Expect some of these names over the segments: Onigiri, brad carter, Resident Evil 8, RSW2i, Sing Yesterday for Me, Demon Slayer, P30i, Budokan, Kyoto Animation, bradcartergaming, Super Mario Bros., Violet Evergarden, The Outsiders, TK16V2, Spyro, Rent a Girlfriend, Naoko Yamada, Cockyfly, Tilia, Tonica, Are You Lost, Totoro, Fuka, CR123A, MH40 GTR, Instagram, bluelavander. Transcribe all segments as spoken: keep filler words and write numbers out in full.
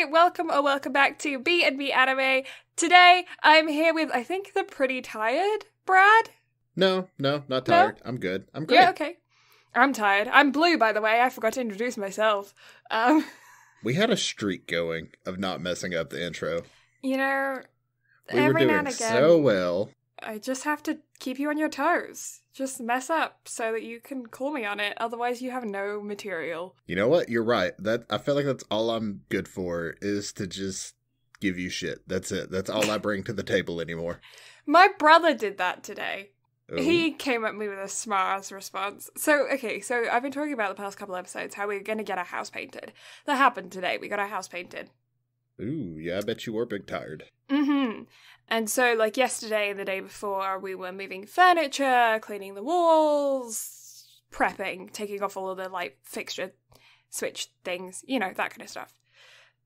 everybody, welcome or welcome back to BnB Anime. Today I'm here with, I think, the pretty tired Brad? No, no, not tired. No? I'm good. I'm great. Yeah, okay. I'm tired. I'm Blue, by the way. I forgot to introduce myself. Um, we had a streak going of not messing up the intro. You know, we every were doing now and again, so well. I just have to keep you on your toes. Just mess up so that you can call me on it. Otherwise, you have no material. You know what? You're right. That I feel like that's all I'm good for, is to just give you shit. That's it. That's all I bring to the table anymore. My brother did that today. Ooh. He came at me with a smart response. So, okay, so I've been talking about the past couple episodes how we're going to get our house painted. That happened today. We got our house painted. Ooh, yeah, I bet you were big tired. Mm-hmm. And so, like, yesterday and the day before, we were moving furniture, cleaning the walls, prepping, taking off all of the, like, fixture switch things, you know, that kind of stuff.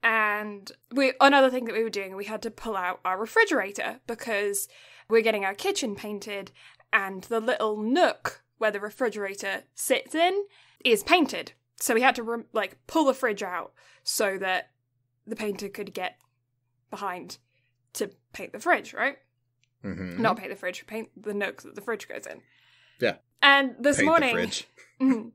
And we another thing that we were doing, we had to pull out our refrigerator because we're getting our kitchen painted, and the little nook where the refrigerator sits in is painted. So we had to, re- like, pull the fridge out so that the painter could get behind to paint the fridge, right? Mm-hmm. Not paint the fridge, paint the nook that the fridge goes in. Yeah. And this paint morning, the fridge.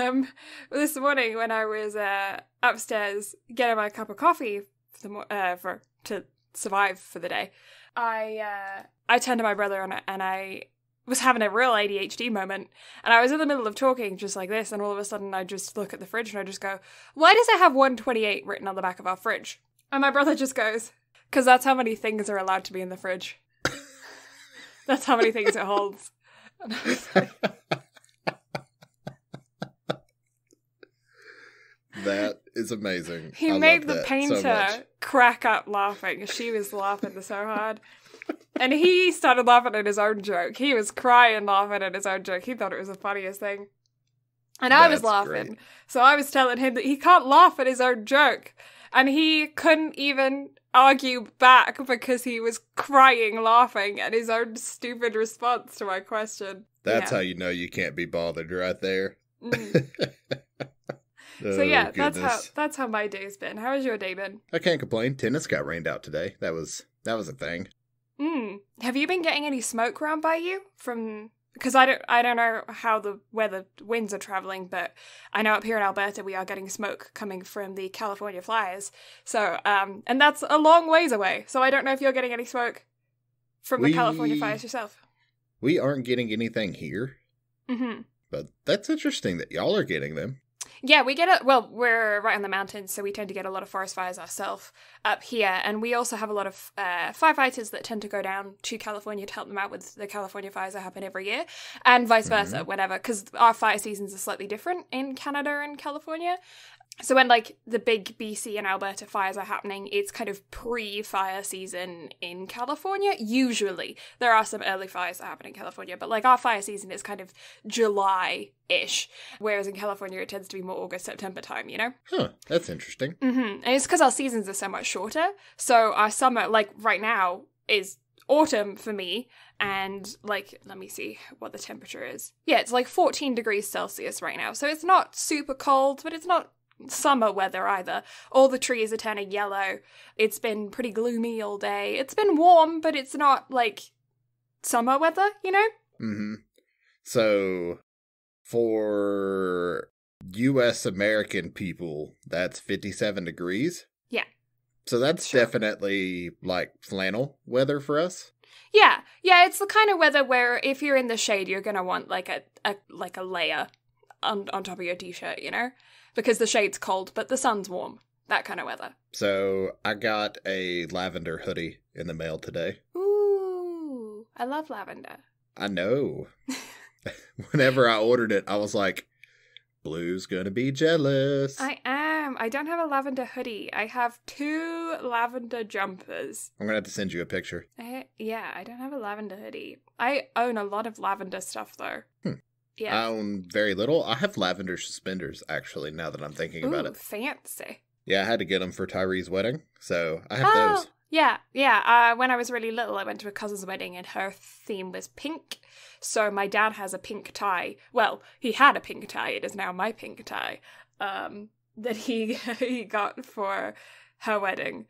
um, this morning when I was uh, upstairs getting my cup of coffee for, the mo- uh, for to survive for the day, I uh, I turned to my brother and I, and I was having a real A D H D moment, and I was in the middle of talking just like this, and all of a sudden I just look at the fridge and I just go, "Why does it have one twenty-eight written on the back of our fridge?" And my brother just goes, "Because that's how many things are allowed to be in the fridge. That's how many things it holds." And I was like, that is amazing. He I made the painter so crack up laughing. She was laughing so hard. And he started laughing at his own joke. He was crying laughing at his own joke. He thought it was the funniest thing. And I that's was laughing. Great. So I was telling him that he can't laugh at his own joke. And he couldn't even argue back because he was crying laughing at his own stupid response to my question. That's yeah. how you know you can't be bothered right there. Mm. oh, so yeah, goodness. that's how that's how my day's been. How has your day been? I can't complain. Tennis got rained out today. That was that was a thing. Mm. Have you been getting any smoke around by you from because I don't I don't know how the weather winds are traveling, but I know up here in Alberta we are getting smoke coming from the California fires. So um, and that's a long ways away. So I don't know if you're getting any smoke from we, the California fires yourself. We aren't getting anything here. Mm-hmm. But that's interesting that y'all are getting them. Yeah, we get it. Well, we're right on the mountains, so we tend to get a lot of forest fires ourselves up here. And we also have a lot of uh, firefighters that tend to go down to California to help them out with the California fires that happen every year, and vice versa, mm-hmm. whenever, because our fire seasons are slightly different in Canada and California. So when, like, the big B C and Alberta fires are happening, it's kind of pre-fire season in California, usually. There are some early fires that happen in California, but, like, our fire season is kind of July-ish, whereas in California it tends to be more August, September time, you know? Huh, that's interesting. Mm-hmm. And it's because our seasons are so much shorter, so our summer, like, right now is autumn for me, and, like, let me see what the temperature is. Yeah, it's, like, fourteen degrees Celsius right now, so it's not super cold, but it's not summer weather either. All the trees are turning yellow. It's been pretty gloomy all day. It's been warm, but it's not like summer weather, you know? Mm-hmm. So for U S American people, that's fifty-seven degrees. Yeah. So that's sure. definitely like flannel weather for us. Yeah. Yeah, it's the kind of weather where if you're in the shade, you're going to want like a, a like a layer on on top of your t-shirt, you know? Because the shade's cold, but the sun's warm. That kind of weather. So, I got a lavender hoodie in the mail today. Ooh, I love lavender. I know. Whenever I ordered it, I was like, Blue's gonna be jealous. I am. I don't have a lavender hoodie. I have two lavender jumpers. I'm gonna have to send you a picture. I, yeah, I don't have a lavender hoodie. I own a lot of lavender stuff, though. Hmm. Yeah. I own very little. I have lavender suspenders, actually, now that I'm thinking Ooh, about it. Fancy. Yeah, I had to get them for Tyree's wedding, so I have oh, those. Yeah, yeah. Uh, when I was really little, I went to a cousin's wedding, and her theme was pink. So my dad has a pink tie. Well, he had a pink tie. It is now my pink tie um, that he he got for her wedding.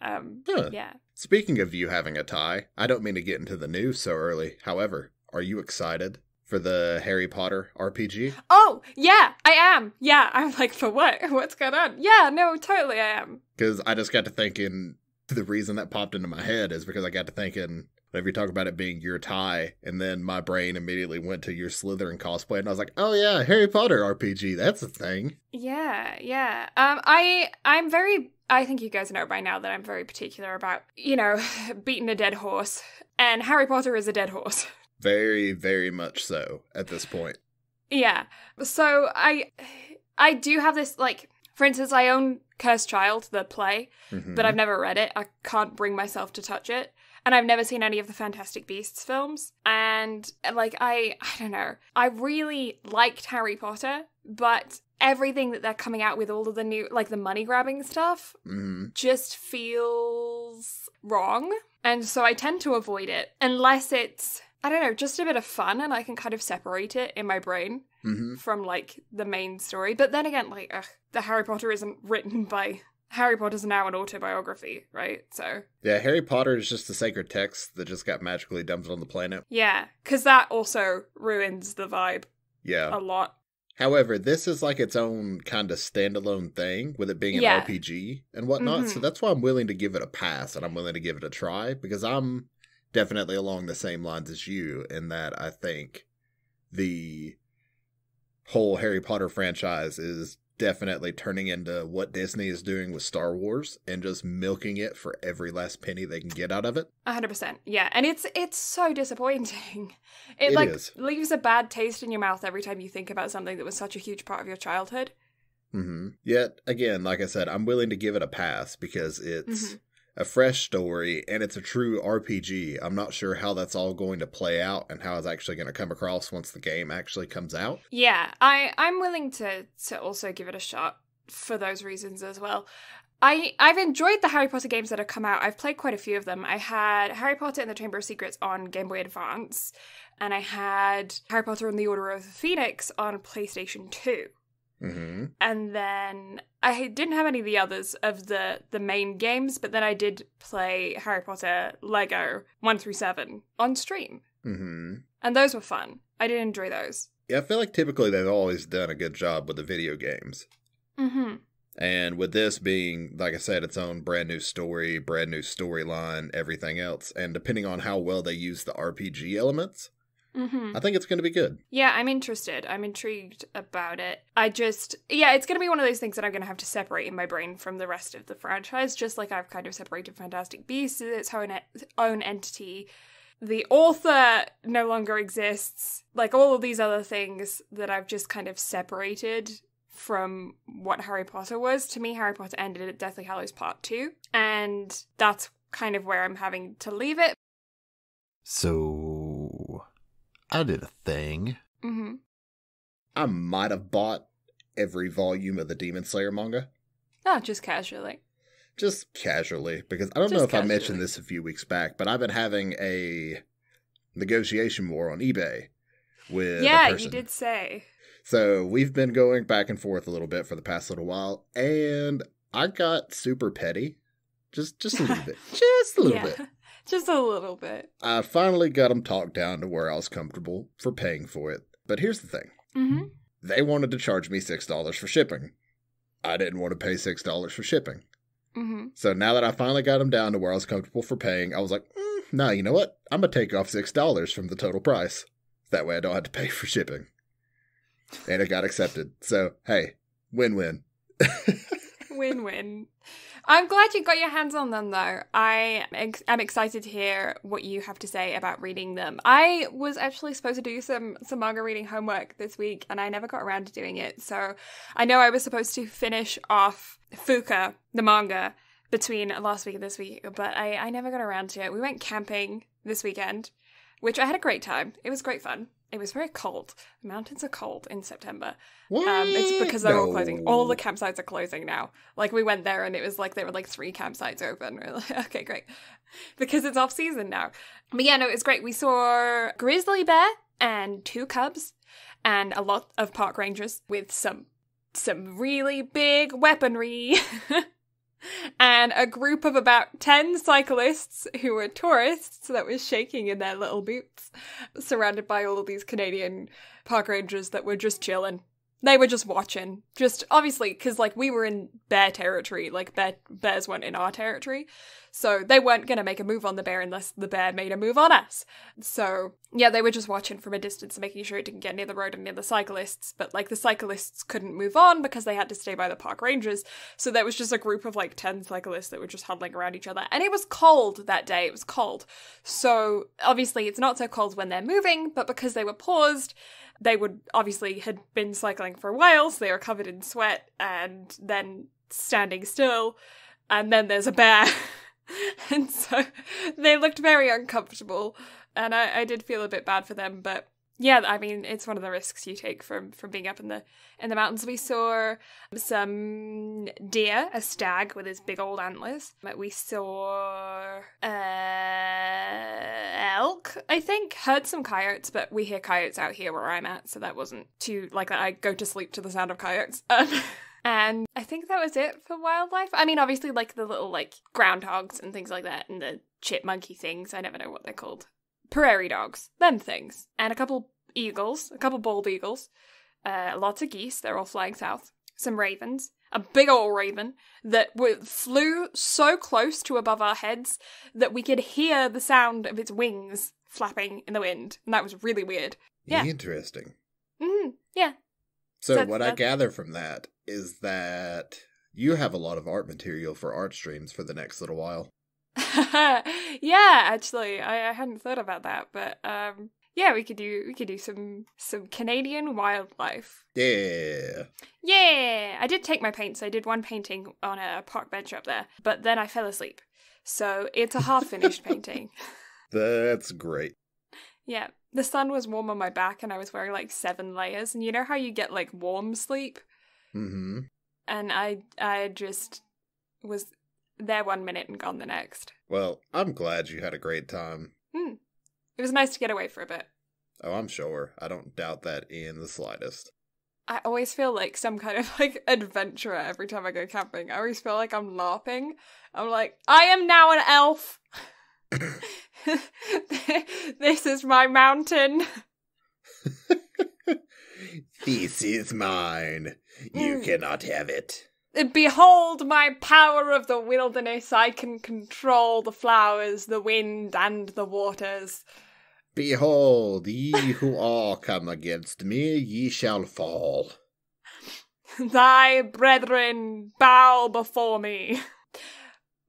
Um, huh. Yeah. Speaking of you having a tie, I don't mean to get into the news so early. However, are you excited for the Harry Potter R P G? Oh, yeah, I am. Yeah, I'm like, for what? What's going on? Yeah, no, totally I am. Because I just got to thinking, the reason that popped into my head is because I got to thinking, whenever you talk about it being your tie, and then my brain immediately went to your Slytherin cosplay, and I was like, oh yeah, Harry Potter R P G, that's a thing. Yeah, yeah. Um, I, I'm very... I think you guys know by now that I'm very particular about, you know, beating a dead horse. And Harry Potter is a dead horse. Very, very much so at this point. Yeah. So I I do have this, like, for instance, I own Cursed Child, the play, mm-hmm. but I've never read it. I can't bring myself to touch it. And I've never seen any of the Fantastic Beasts films. And, like, I, I don't know. I really liked Harry Potter, but everything that they're coming out with, all of the new, like, the money-grabbing stuff, mm-hmm. just feels wrong. And so I tend to avoid it, unless it's, I don't know, just a bit of fun, and I can kind of separate it in my brain mm-hmm. from, like, the main story. But then again, like, ugh, the Harry Potter isn't written by... Harry Potter's now an autobiography, right? So yeah, Harry Potter is just a sacred text that just got magically dumped on the planet. Yeah, because that also ruins the vibe. Yeah. A lot. However, this is like its own kind of standalone thing with it being an yeah. R P G and whatnot. Mm-hmm. So that's why I'm willing to give it a pass and I'm willing to give it a try, because I'm definitely along the same lines as you in that I think the whole Harry Potter franchise is definitely turning into what Disney is doing with Star Wars and just milking it for every last penny they can get out of it. one hundred percent. Yeah. And it's it's so disappointing. It, it like is. leaves a bad taste in your mouth every time you think about something that was such a huge part of your childhood. Mm-hmm. Yet, again, like I said, I'm willing to give it a pass because it's mm-hmm. a fresh story and it's a true R P G. I'm not sure how that's all going to play out and how it's actually going to come across once the game actually comes out. Yeah, I, I'm willing to, to also give it a shot for those reasons as well. I, I've enjoyed the Harry Potter games that have come out. I've played quite a few of them. I had Harry Potter and the Chamber of Secrets on Game Boy Advance, and I had Harry Potter and the Order of the Phoenix on PlayStation two. Mm-hmm. And then I didn't have any of the others of the, the main games, but then I did play Harry Potter Lego one through seven on stream. Mm-hmm. And those were fun. I did enjoy those. Yeah, I feel like typically they've always done a good job with the video games. Mm-hmm. And with this being, like I said, its own brand new story, brand new storyline, everything else. And depending on how well they use the R P G elements... Mm-hmm. I think it's going to be good. Yeah, I'm interested. I'm intrigued about it. I just, yeah, it's going to be one of those things that I'm going to have to separate in my brain from the rest of the franchise, just like I've kind of separated Fantastic Beasts as its own, own entity. The author no longer exists. Like, all of these other things that I've just kind of separated from what Harry Potter was. To me, Harry Potter ended at Deathly Hallows Part two, and that's kind of where I'm having to leave it. So... I did a thing. Mm-hmm. I might have bought every volume of the Demon Slayer manga. Oh, just casually. Just casually, because I don't just know if casually. I mentioned this a few weeks back, but I've been having a negotiation war on eBay with Yeah, a person. You did say. So we've been going back and forth a little bit for the past little while, and I got super petty. Just, just a little bit. Just a little yeah. bit. Just a little bit. I finally got them talked down to where I was comfortable for paying for it. But here's the thing. Mm-hmm. They wanted to charge me six dollars for shipping. I didn't want to pay six dollars for shipping. Mm-hmm. So now that I finally got them down to where I was comfortable for paying, I was like, mm, nah, you know what? I'm going to take off six dollars from the total price. That way I don't have to pay for shipping. And it got accepted. So, hey, win-win. Win-win. I'm glad you got your hands on them, though. I ex- am excited to hear what you have to say about reading them. I was actually supposed to do some, some manga reading homework this week, and I never got around to doing it. So I know I was supposed to finish off Fuka, the manga, between last week and this week, but I, I never got around to it. We went camping this weekend, which I had a great time. It was great fun. It was very cold. The mountains are cold in September. What? Um, it's because they're no. all closing. All the campsites are closing now. Like, we went there and it was like there were like three campsites open. We're like, okay, great. Because it's off season now. But yeah, no, it was great. We saw grizzly bear and two cubs and a lot of park rangers with some some really big weaponry. And and a group of about ten cyclists who were tourists that were shaking in their little boots, surrounded by all of these Canadian park rangers that were just chilling. They were just watching, just obviously, because like we were in bear territory, like bear, bears weren't in our territory, so they weren't going to make a move on the bear unless the bear made a move on us. So yeah, they were just watching from a distance, making sure it didn't get near the road and near the cyclists, but like the cyclists couldn't move on because they had to stay by the park rangers, so there was just a group of like ten cyclists that were just huddling around each other, and it was cold that day, it was cold. So obviously it's not so cold when they're moving, but because they were paused, they would obviously had been cycling for a while, so they were covered in sweat and then standing still, and then there's a bear. And so they looked very uncomfortable, and I, I did feel a bit bad for them, but yeah, I mean, it's one of the risks you take from, from being up in the in the mountains. We saw some deer, a stag with his big old antlers. We saw uh, elk, I think. Heard some coyotes, but we hear coyotes out here where I'm at, so that wasn't too, like, I go to sleep to the sound of coyotes. Um, and I think that was it for wildlife. I mean, obviously, like, the little, like, groundhogs and things like that, and the chipmunky things. I never know what they're called. Prairie dogs, them things, and a couple eagles, a couple bald eagles, uh, lots of geese, they're all flying south, some ravens, a big old raven that w flew so close to above our heads that we could hear the sound of its wings flapping in the wind, and that was really weird. Yeah. Interesting. Mm-hmm. Yeah. So, so what I gather from that is that you have a lot of art material for art streams for the next little while. Yeah, actually, I, I hadn't thought about that, but um, yeah, we could do we could do some some Canadian wildlife. Yeah, yeah. I did take my paints. I did one painting on a park bench up there, but then I fell asleep, so it's a half finished painting. That's great. Yeah, the sun was warm on my back, and I was wearing like seven layers, and you know how you get like warm sleep. Mm-hmm. And I I just was there one minute and gone the next. Well, I'm glad you had a great time. Hmm. It was nice to get away for a bit. Oh, I'm sure. I don't doubt that in the slightest. I always feel like some kind of, like, adventurer every time I go camping. I always feel like I'm LARPing. I'm like, I am now an elf! This is my mountain. This is mine. You mm. cannot have it. Behold my power of the wilderness, I can control the flowers, the wind, and the waters. Behold, ye who all come against me, ye shall fall. Thy brethren bow before me.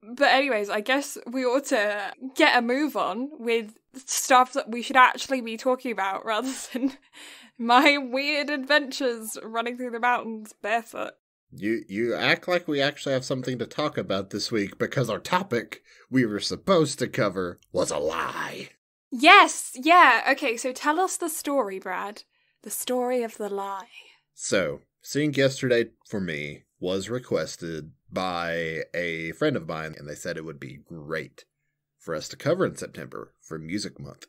But anyways, I guess we ought to get a move on with stuff that we should actually be talking about, rather than my weird adventures running through the mountains barefoot. You you act like we actually have something to talk about this week, because our topic we were supposed to cover was a lie. Yes, yeah. Okay, so tell us the story, Brad. The story of the lie. So, Sing Yesterday for Me was requested by a friend of mine, and they said it would be great for us to cover in September for Music Month.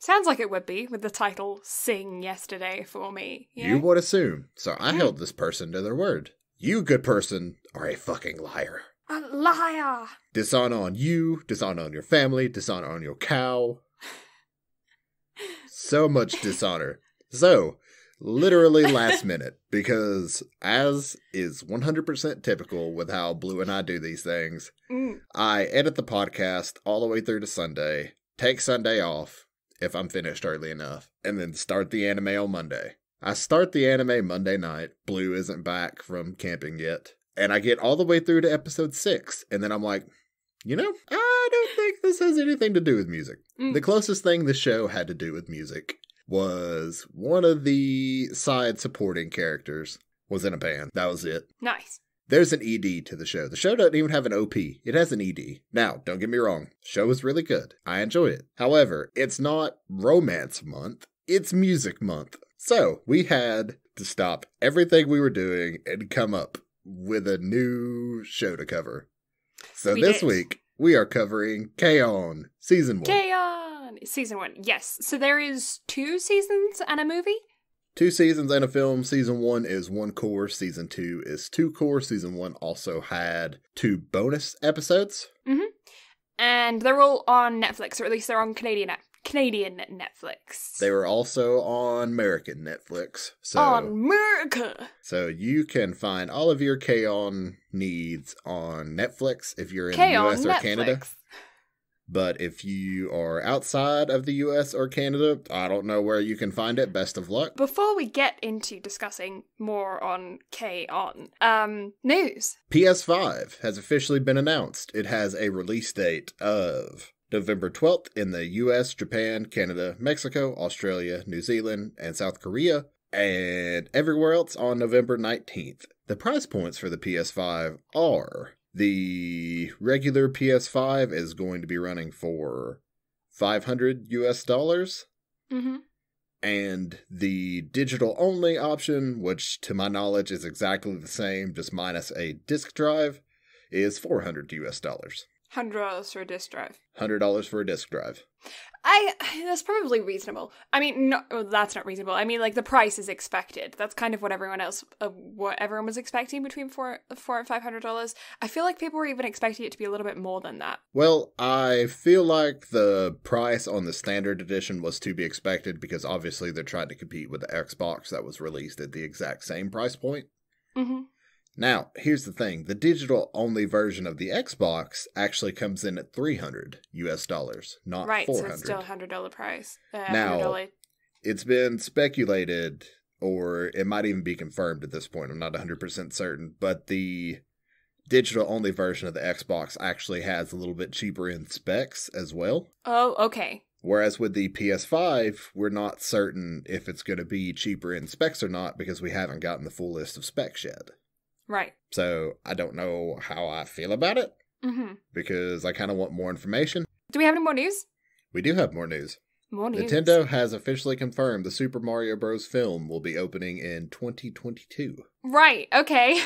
Sounds like it would be, with the title Sing Yesterday for Me. Yeah? You would assume. So I yeah. held this person to their word. You, good person, are a fucking liar. A liar! Dishonor on you, dishonor on your family, dishonor on your cow. So much dishonor. So, literally last minute, because as is one hundred percent typical with how Blue and I do these things, mm. I edit the podcast all the way through to Sunday, take Sunday off, if I'm finished early enough, and then start the anime on Monday. I start the anime Monday night. Blue isn't back from camping yet. And I get all the way through to episode six. And then I'm like, you know, I don't think this has anything to do with music. Mm. The closest thing the show had to do with music was one of the side supporting characters was in a band. That was it. Nice. There's an E D to the show. The show doesn't even have an O P. It has an E D. Now, don't get me wrong. Show is really good. I enjoyed it. However, it's not romance month. It's music month. So we had to stop everything we were doing and come up with a new show to cover. So we this did. week, we are covering K-On! Season one. K-On! Season one, yes. So there is two seasons and a movie? Two seasons and a film. Season one is one core. Season two is two core. Season one also had two bonus episodes. Mm-hmm. And they're all on Netflix, or at least they're on Canadian Canadian Netflix. They were also on American Netflix. So, on America! So you can find all of your K-On! Needs on Netflix if you're in K-On! the U S or Netflix. Canada. But if you are outside of the U S or Canada, I don't know where you can find it. Best of luck. Before we get into discussing more on K-On!, um, news. P S five has officially been announced. It has a release date of November twelfth in the U S, Japan, Canada, Mexico, Australia, New Zealand, and South Korea, and everywhere else on November nineteenth. The price points for the P S five are... the regular P S five is going to be running for five hundred U S dollars. Mm-hmm. And the digital only option, which to my knowledge is exactly the same, just minus a disc drive, is four hundred U S dollars. one hundred dollars for a disc drive. one hundred dollars for a disc drive. I, that's probably reasonable. I mean, no, well, that's not reasonable. I mean, like, the price is expected. That's kind of what everyone else, uh, what everyone was expecting between four, four and five hundred dollars. I feel like people were even expecting it to be a little bit more than that. Well, I feel like the price on the standard edition was to be expected because obviously they're trying to compete with the Xbox that was released at the exact same price point. Mm-hmm. Now, here's the thing. The digital-only version of the Xbox actually comes in at three hundred U S dollars, not right, four hundred. Right, so it's still a one hundred dollar price. Uh, now, one hundred dollars. It's been speculated, or it might even be confirmed at this point. I'm not one hundred percent certain, but the digital-only version of the Xbox actually has a little bit cheaper in specs as well. Oh, okay. Whereas with the P S five, we're not certain if it's going to be cheaper in specs or not because we haven't gotten the full list of specs yet. Right. So I don't know how I feel about it mm-hmm. because I kind of want more information. Do we have any more news? We do have more news. More news. Nintendo has officially confirmed the Super Mario Bros. Film will be opening in twenty twenty-two. Right. Okay.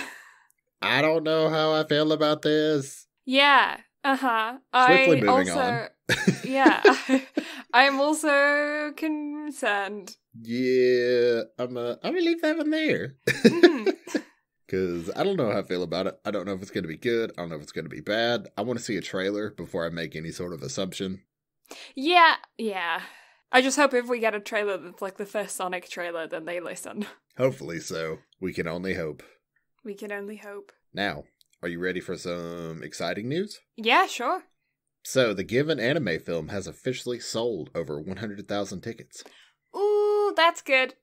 I don't know how I feel about this. Yeah. Uh-huh. Swiftly I moving also, on. yeah. I'm also concerned. Yeah. I'm going to leave that one there. Mm-hmm. Because I don't know how I feel about it. I don't know if it's going to be good. I don't know if it's going to be bad. I want to see a trailer before I make any sort of assumption. Yeah, yeah. I just hope if we get a trailer that's like the first Sonic trailer, then they listen. Hopefully so. We can only hope. We can only hope. Now, are you ready for some exciting news? Yeah, sure. So, the Given anime film has officially sold over one hundred thousand tickets. Ooh, that's good.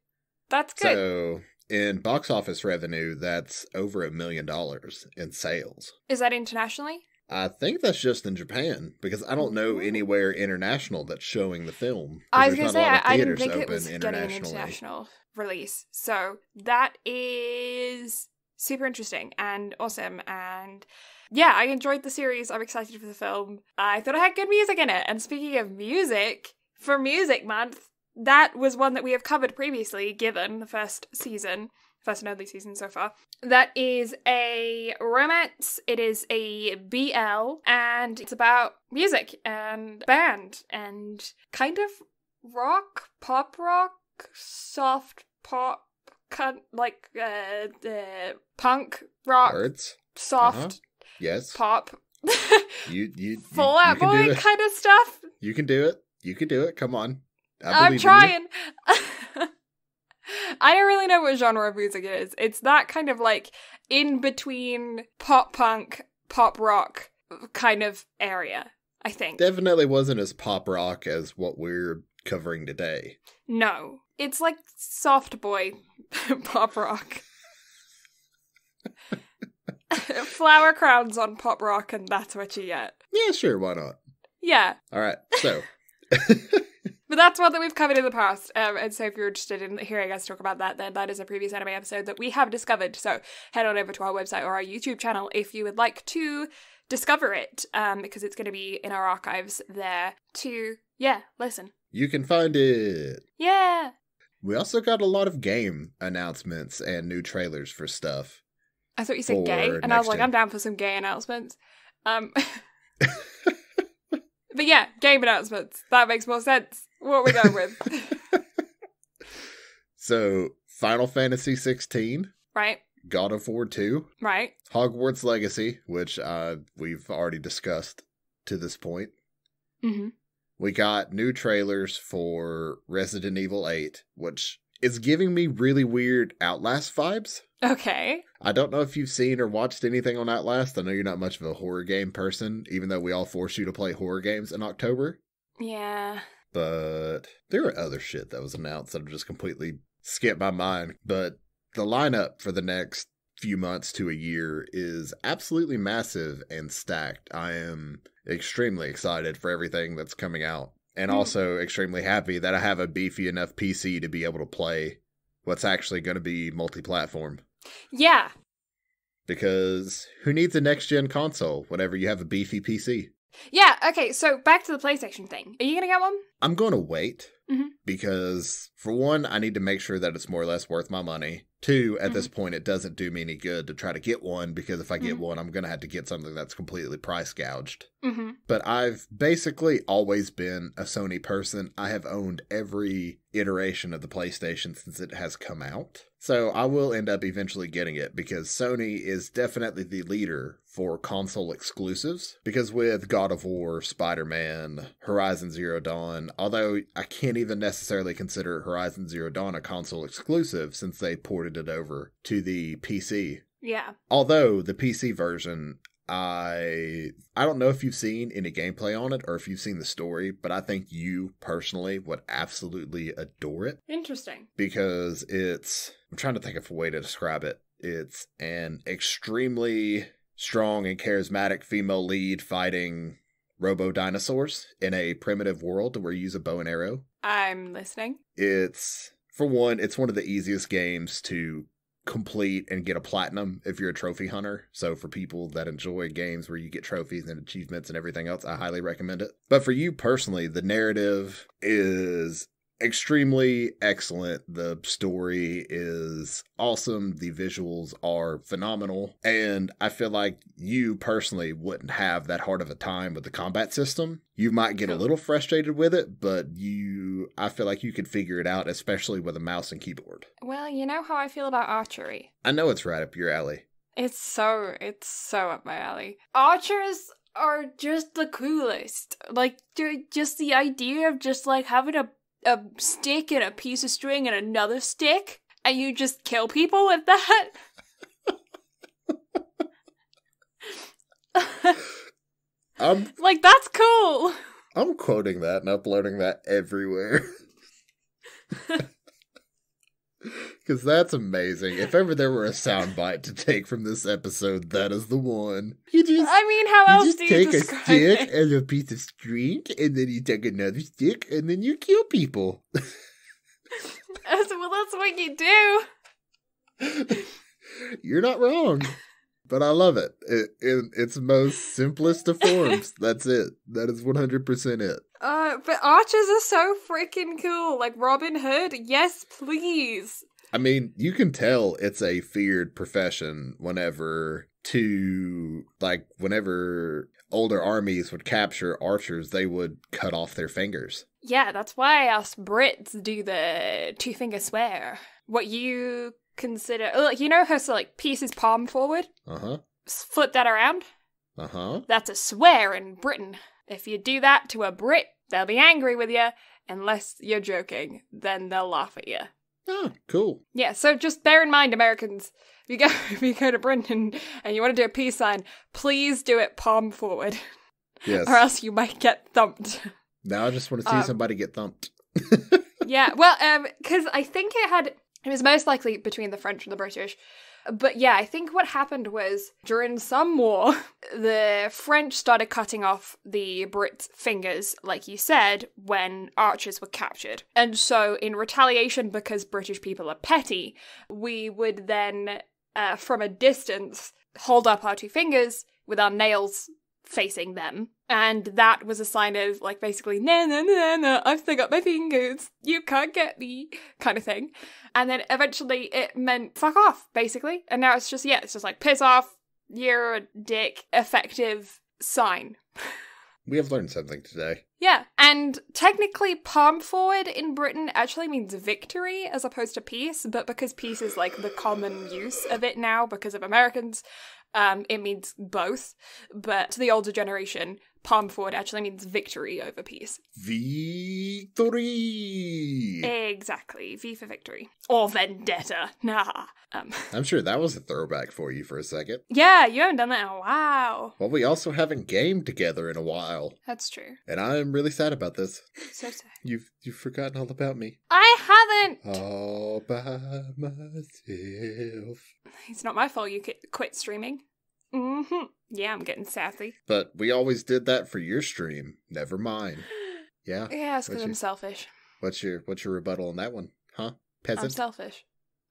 That's good. So... in box office revenue, that's over a million dollars in sales. Is that internationally? I think that's just in Japan, because I don't know anywhere international that's showing the film. I was going to say, I, I didn't think it was getting an international release. So that is super interesting and awesome. And yeah, I enjoyed the series. I'm excited for the film. I thought it had good music in it. And speaking of music, for Music Month, that was one that we have covered previously, Given, the first season, first and only season so far. That is a romance, it is a B L, and it's about music and band and kind of rock, pop rock, soft pop, like uh, uh, punk rock, Words. soft uh-huh. yes. pop, you, you, Fall Out Boy kind of stuff. You can do it. You can do it. Come on. I'm trying. I don't really know what genre of music it is. It's that kind of like in between pop punk, pop rock kind of area, I think. Definitely wasn't as pop rock as what we're covering today. No. It's like soft boy pop rock. Flower crowns on pop rock and that's what you get. Yeah, sure, why not? Yeah. All right, so... but that's one that we've covered in the past, um, and so if you're interested in hearing us talk about that, then that is a previous anime episode that we have discovered, so head on over to our website or our YouTube channel if you would like to discover it, um, because it's going to be in our archives there to, yeah, listen. You can find it! Yeah! We also got a lot of game announcements and new trailers for stuff. I thought you said gay, and I was like, I'm down for some gay announcements. Um... But yeah, game announcements. That makes more sense. What are we going with? So Final Fantasy sixteen. Right. God of War two. Right. Hogwarts Legacy, which uh, we've already discussed to this point. Mm-hmm. We got new trailers for Resident Evil eight, which is giving me really weird Outlast vibes. Okay. I don't know if you've seen or watched anything on Outlast. I know you're not much of a horror game person, even though we all force you to play horror games in October. Yeah. But there were other shit that was announced that just completely skipped my mind. But the lineup for the next few months to a year is absolutely massive and stacked. I am extremely excited for everything that's coming out. And also extremely happy that I have a beefy enough P C to be able to play what's actually going to be multi-platform. Yeah. Because who needs a next-gen console whenever you have a beefy P C? Yeah, okay, so back to the PlayStation thing. Are you going to get one? I'm going to wait. Mm-hmm. Because, for one, I need to make sure that it's more or less worth my money. Two, at mm-hmm. this point, it doesn't do me any good to try to get one, because if I get mm-hmm. one, I'm going to have to get something that's completely price gouged. Mm-hmm. But I've basically always been a Sony person. I have owned every iteration of the PlayStation since it has come out. So I will end up eventually getting it, because Sony is definitely the leader for console exclusives. Because with God of War, Spider-Man, Horizon Zero Dawn, although I can't even necessarily consider Horizon Zero Dawn a console exclusive since they ported it over to the P C. Yeah. Although the P C version, I I don't know if you've seen any gameplay on it or if you've seen the story, but I think you personally would absolutely adore it. Interesting. Because it's, I'm trying to think of a way to describe it. It's an extremely strong and charismatic female lead fighting robo dinosaurs in a primitive world where you use a bow and arrow. I'm listening. It's, for one, it's one of the easiest games to complete and get a platinum if you're a trophy hunter. So for people that enjoy games where you get trophies and achievements and everything else, I highly recommend it. But for you personally, the narrative is extremely excellent. The story is awesome. The visuals are phenomenal. And I feel like you personally wouldn't have that hard of a time with the combat system. You might get a little frustrated with it, but you, I feel like you could figure it out, especially with a mouse and keyboard. Well, you know how I feel about archery. I know it's right up your alley. It's so, it's so up my alley. Archers are just the coolest. Like, just the idea of just like having a a stick and a piece of string and another stick, and you just kill people with that. I'm, like, that's cool. I'm quoting that and uploading that everywhere. Because that's amazing. If ever there were a soundbite to take from this episode, that is the one. You just, I mean, how else do you describe it? You just take a stick and a piece of string, and then you take another stick, and then you kill people. As, well, that's what you do. You're not wrong. But I love it. It, in its most simplest of forms. That's it. That is one hundred percent it. Uh, but archers are so freaking cool. Like Robin Hood. Yes, please. I mean, you can tell it's a feared profession whenever to, like, whenever older armies would capture archers, they would cut off their fingers. Yeah, that's why us Brits do the two-finger swear. What you consider, like, you know how so, like, piece his palm forward? Uh-huh. Flip that around? Uh-huh. That's a swear in Britain. If you do that to a Brit, they'll be angry with you, unless you're joking. Then they'll laugh at you. Oh, cool. Yeah, so just bear in mind, Americans, if you go, if you go to Britain and you want to do a peace sign, please do it palm forward. Yes. Or else you might get thumped. Now I just want to see um, somebody get thumped. Yeah, well, um, because I think it had, it was most likely between the French and the British. But yeah, I think what happened was during some war, the French started cutting off the Brit fingers, like you said, when archers were captured. And so in retaliation, because British people are petty, we would then, uh, from a distance, hold up our two fingers with our nails facing them. And that was a sign of, like, basically, no, no, no, no, I've still got my fingers, you can't get me, kind of thing. And then eventually it meant fuck off, basically. And now it's just, yeah, it's just like, piss off, you're a dick, effective sign. We have learned something today. Yeah, and technically palm forward in Britain actually means victory as opposed to peace, but because peace is like the common use of it now because of Americans, um, it means both. But to the older generation, palm forward actually means victory over peace. Victory! Exactly. V for victory. Or vendetta. Nah. Um. I'm sure that was a throwback for you for a second. Yeah, you haven't done that in a while. Well, we also haven't gamed together in a while. That's true. And I'm really sad about this. So sad. You've, you've forgotten all about me. I haven't! All by myself. It's not my fault you quit streaming. Mm-hmm. Yeah, I'm getting sassy. But we always did that for your stream. Never mind. Yeah. Yeah, it's because I'm selfish. What's your what's your rebuttal on that one? Huh? Peasant? I'm selfish.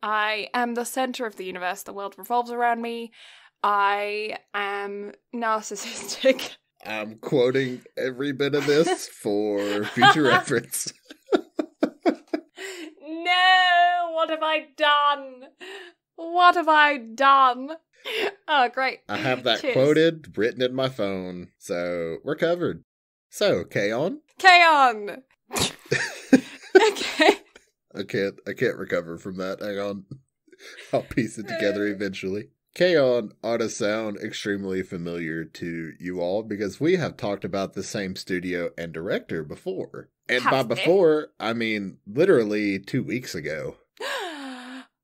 I am the center of the universe. The world revolves around me. I am narcissistic. I'm quoting every bit of this for future reference. No! What have I done? What have I done? Oh, great. I have that Cheers. Quoted, written in my phone, so we're covered. So, K-On! K-On! Okay. I can't, I can't recover from that. Hang on. I'll piece it together eventually. K-On! Ought to sound extremely familiar to you all, because we have talked about the same studio and director before. And by before, I mean literally two weeks ago.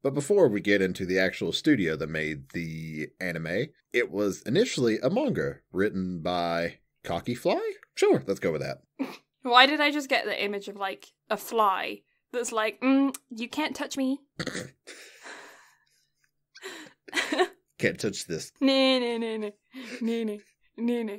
But before we get into the actual studio that made the anime, it was initially a manga written by Cockyfly? Sure, let's go with that. Why did I just get the image of, like, a fly that's like, mm, you can't touch me. Can't touch this. No, no, no, no. No, no, no, no.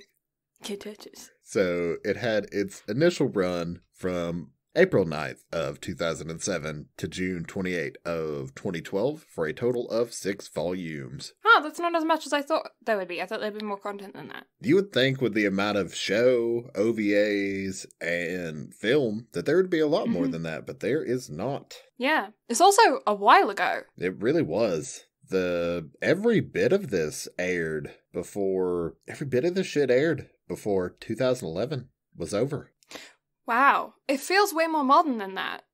Can't touch this. So it had its initial run from April ninth of two thousand seven to June twenty-eighth of twenty twelve for a total of six volumes. Oh, that's not as much as I thought there would be. I thought there'd be more content than that. You would think with the amount of show, O V As, and film that there would be a lot mm-hmm. more than that, but there is not. Yeah. It's also a while ago. It really was. The every bit of this aired before, every bit of this shit aired before two thousand eleven was over. Wow. It feels way more modern than that.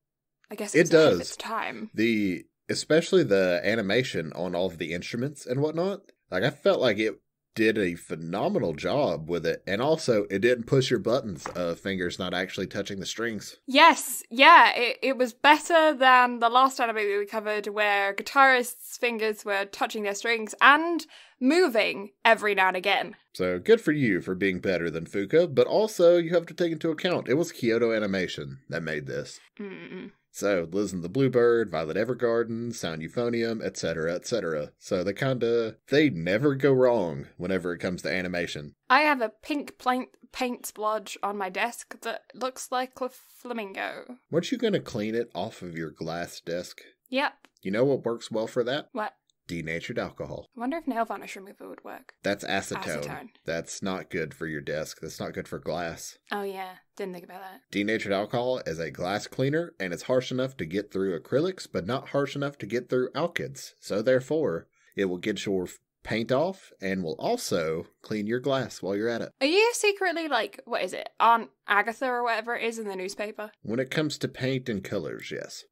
I guess it's it does. It's time. The especially the animation on all of the instruments and whatnot. Like I felt like it did a phenomenal job with it. And also it didn't push your buttons of fingers not actually touching the strings. Yes. Yeah. It, it was better than the last anime we covered where guitarists' fingers were touching their strings and moving every now and again. So good for you for being better than Fuka, but also you have to take into account it was Kyoto Animation that made this. Mm-mm. So Liz and the Bluebird, Violet Evergarden, Sound Euphonium, et cetera, et cetera. So they kinda they never go wrong whenever it comes to animation. I have a pink paint paint splodge on my desk that looks like a flamingo. Weren't you gonna clean it off of your glass desk? Yep. You know what works well for that? What? Denatured alcohol. I wonder if nail varnish remover would work. That's acetone. acetone. That's not good for your desk. That's not good for glass. Oh yeah, didn't think about that. Denatured alcohol is a glass cleaner, and it's harsh enough to get through acrylics, but not harsh enough to get through alkyds. So therefore, it will get your paint off, and will also clean your glass while you're at it. Are you secretly like, what is it, Aunt Agatha or whatever it is in the newspaper? When it comes to paint and colors, yes.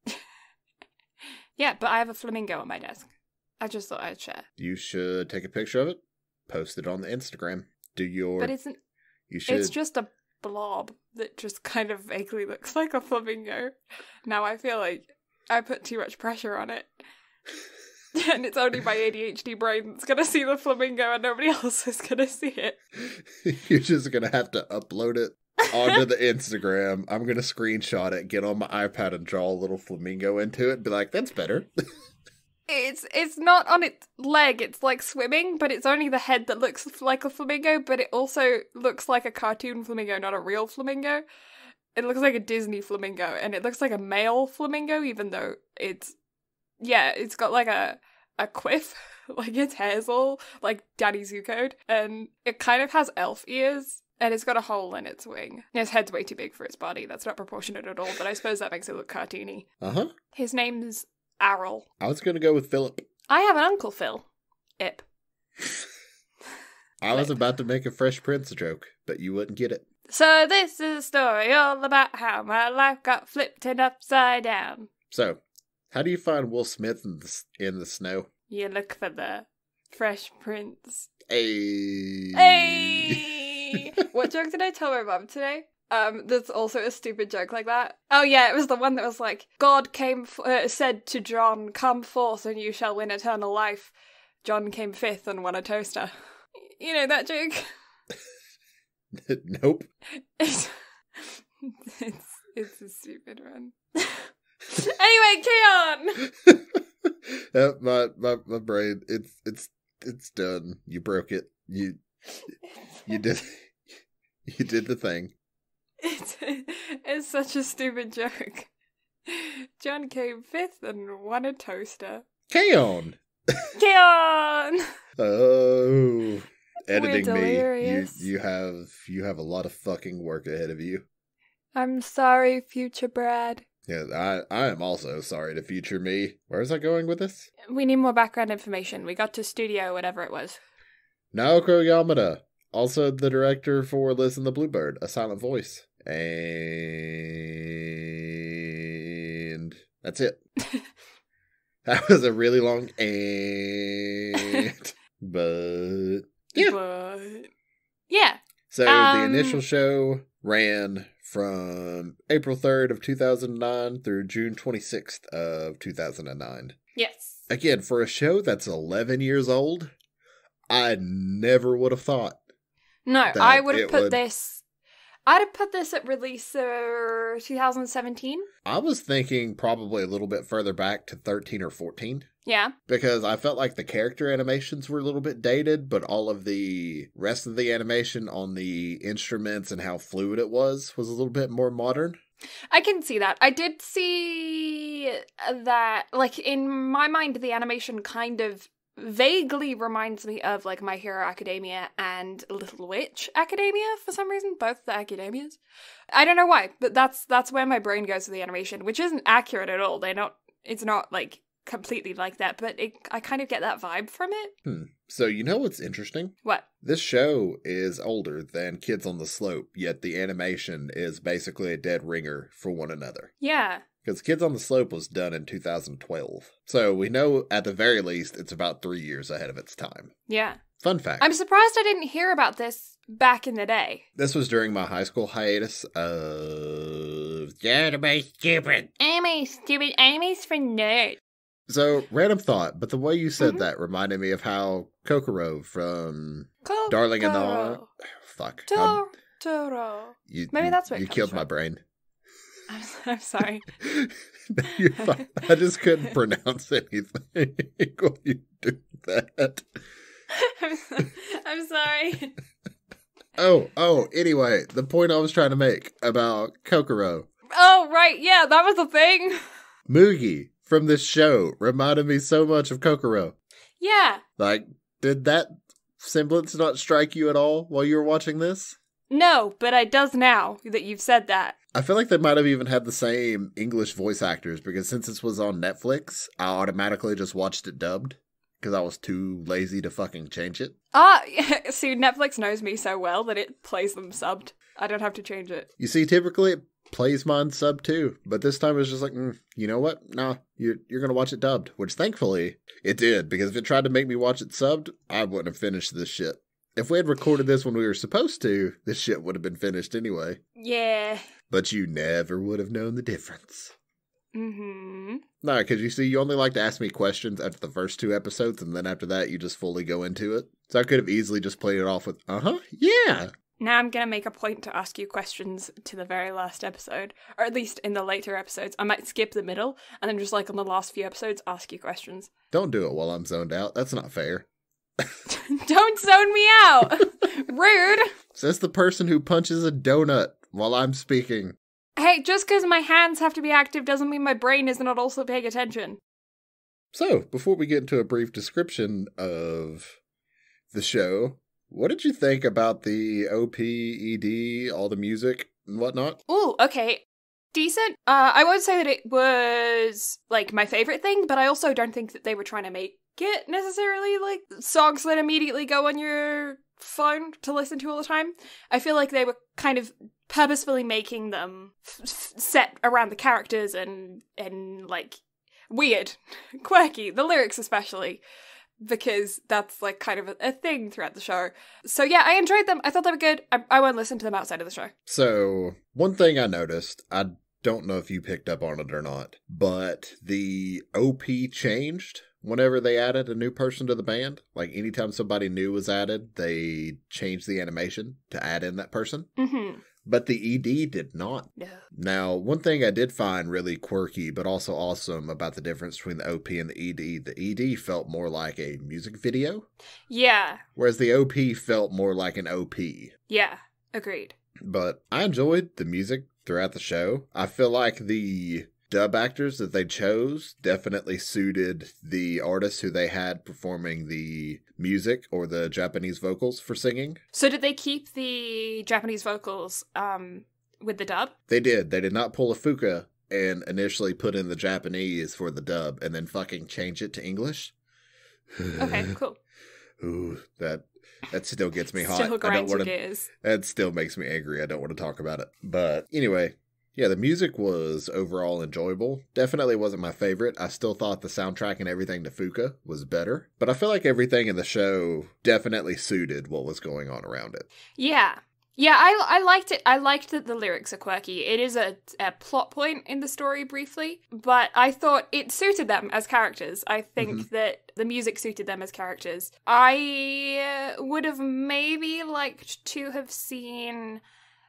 Yeah, but I have a flamingo on my desk. I just thought I'd share. You should take a picture of it, post it on the Instagram. Do your... But it's, an, you should, it's just a blob that just kind of vaguely looks like a flamingo. Now I feel like I put too much pressure on it. And it's only my A D H D brain that's going to see the flamingo and nobody else is going to see it. You're just going to have to upload it onto the Instagram. I'm going to screenshot it, get on my iPad and draw a little flamingo into it and be like, that's better. It's it's not on its leg, it's like swimming, but it's only the head that looks like a flamingo, but it also looks like a cartoon flamingo, not a real flamingo. It looks like a Disney flamingo, and it looks like a male flamingo, even though it's, yeah, it's got like a, a quiff, like its hair's all, like Daddy Zuko, and it kind of has elf ears, and it's got a hole in its wing. His head's way too big for its body, that's not proportionate at all, but I suppose that makes it look cartoony. Uh-huh. His name's Arrol. I was going to go with Philip. I have an uncle, Phil. Ip. I was about to make a Fresh Prince joke, but you wouldn't get it. So this is a story all about how my life got flipped and upside down. So, how do you find Will Smith in the, in the snow? You look for the Fresh Prince. Hey. Hey. What joke did I tell my mum today? Um, there's also a stupid joke like that. Oh yeah, it was the one that was like, God came, f uh, said to John, come forth and you shall win eternal life. John came fifth and won a toaster. You know that joke? Nope. It's, it's, it's a stupid one. Anyway, K-On! uh, my, my, my brain, it's, it's, it's done. You broke it. You, you did, you did the thing. It's, it's such a stupid joke. John came fifth and won a toaster. K-On! K-On! Oh, editing me. You, you have you have a lot of fucking work ahead of you. I'm sorry, future Brad. Yeah, I I am also sorry to future me. Where is I going with this? We need more background information. We got to studio, whatever it was. Naoko Yamada, also the director for Liz and the Bluebird, A Silent Voice, and that's it. That was a really long and, but yeah, but, yeah. So um, the initial show ran from April third of two thousand nine through June twenty-sixth of two thousand nine. Yes. Again, for a show that's eleven years old, I never would have thought. No, I would have put would... this. I'd have put this at release uh, two thousand seventeen. I was thinking probably a little bit further back to thirteen or fourteen. Yeah. Because I felt like the character animations were a little bit dated, but all of the rest of the animation on the instruments and how fluid it was was a little bit more modern. I can see that. I did see that, like, in my mind, the animation kind of vaguely reminds me of, like, My Hero Academia and Little Witch Academia for some reason. Both the Academias. I don't know why, but that's that's where my brain goes with the animation, which isn't accurate at all. They're not, it's not, like, completely like that, but it, I kind of get that vibe from it. Hmm. So you know what's interesting? What? This show is older than Kids on the Slope, yet the animation is basically a dead ringer for one another. Yeah. Because Kids on the Slope was done in two thousand twelve. So we know, at the very least, it's about three years ahead of its time. Yeah. Fun fact. I'm surprised I didn't hear about this back in the day. This was during my high school hiatus of... Anime's stupid. Anime's stupid. Anime's for nerds. So, random thought, but the way you said mm-hmm. that reminded me of how Kokoro from Kokoro. Darling in the Hall... Fuck. Totoro. You, Maybe you, that's what You killed from. my brain. I'm, I'm sorry. You're fine. I just couldn't pronounce anything when you do that. I'm, so, I'm sorry. Oh, oh, anyway, the point I was trying to make about Kokoro. Oh, right, yeah, that was the thing. Mugi from this show reminded me so much of Kokoro. Yeah. Like, did that semblance not strike you at all while you were watching this? No, but it does now that you've said that. I feel like they might have even had the same English voice actors, because since this was on Netflix, I automatically just watched it dubbed because I was too lazy to fucking change it. Ah, yeah, see, Netflix knows me so well that it plays them subbed. I don't have to change it. You see, typically it plays mine subbed too, but this time it was just like, mm, you know what? Nah, you're, you're going to watch it dubbed, which thankfully it did, because if it tried to make me watch it subbed, I wouldn't have finished this shit. If we had recorded this when we were supposed to, this shit would have been finished anyway. Yeah. But you never would have known the difference. Mm-hmm. No, because you see, you only like to ask me questions after the first two episodes, and then after that, you just fully go into it. So I could have easily just played it off with, uh-huh, yeah. Now I'm going to make a point to ask you questions to the very last episode, or at least in the later episodes. I might skip the middle, and then just like on the last few episodes, ask you questions. Don't do it while I'm zoned out. That's not fair. Don't zone me out. Rude. Says the person who punches a donut while I'm speaking. Hey, just because my hands have to be active doesn't mean my brain is not also paying attention. So, before we get into a brief description of the show, what did you think about the O P, E D, all the music and whatnot? Ooh, okay. Decent. Uh, I won't say that it was, like, my favorite thing, but I also don't think that they were trying to make get necessarily like songs that immediately go on your phone to listen to all the time. I feel like they were kind of purposefully making them f f set around the characters and and like weird, quirky, the lyrics especially, because that's like kind of a, a thing throughout the show. So yeah, I enjoyed them. I thought they were good. I, I won't listen to them outside of the show. So one thing I noticed, I don't know if you picked up on it or not, but the O P changed whenever they added a new person to the band. Like anytime somebody new was added, they changed the animation to add in that person. Mm-hmm. But the E D did not. No. Now, one thing I did find really quirky, but also awesome about the difference between the O P and the E D, the E D felt more like a music video. Yeah. Whereas the O P felt more like an O P. Yeah, agreed. But I enjoyed the music throughout the show. I feel like the dub actors that they chose definitely suited the artists who they had performing the music or the Japanese vocals for singing. So did they keep the Japanese vocals um, with the dub? They did. They did not pull a fuka and initially put in the Japanese for the dub and then fucking change it to English. Okay, cool. Ooh, that... That still gets me hot. Still grinds your gears. That still makes me angry. I don't want to talk about it. But anyway, yeah, the music was overall enjoyable. Definitely wasn't my favorite. I still thought the soundtrack and everything to Fuka was better. But I feel like everything in the show definitely suited what was going on around it. Yeah. Yeah, I, I liked it. I liked that the lyrics are quirky. It is a, a plot point in the story briefly, but I thought it suited them as characters. I think mm-hmm. that the music suited them as characters. I would have maybe liked to have seen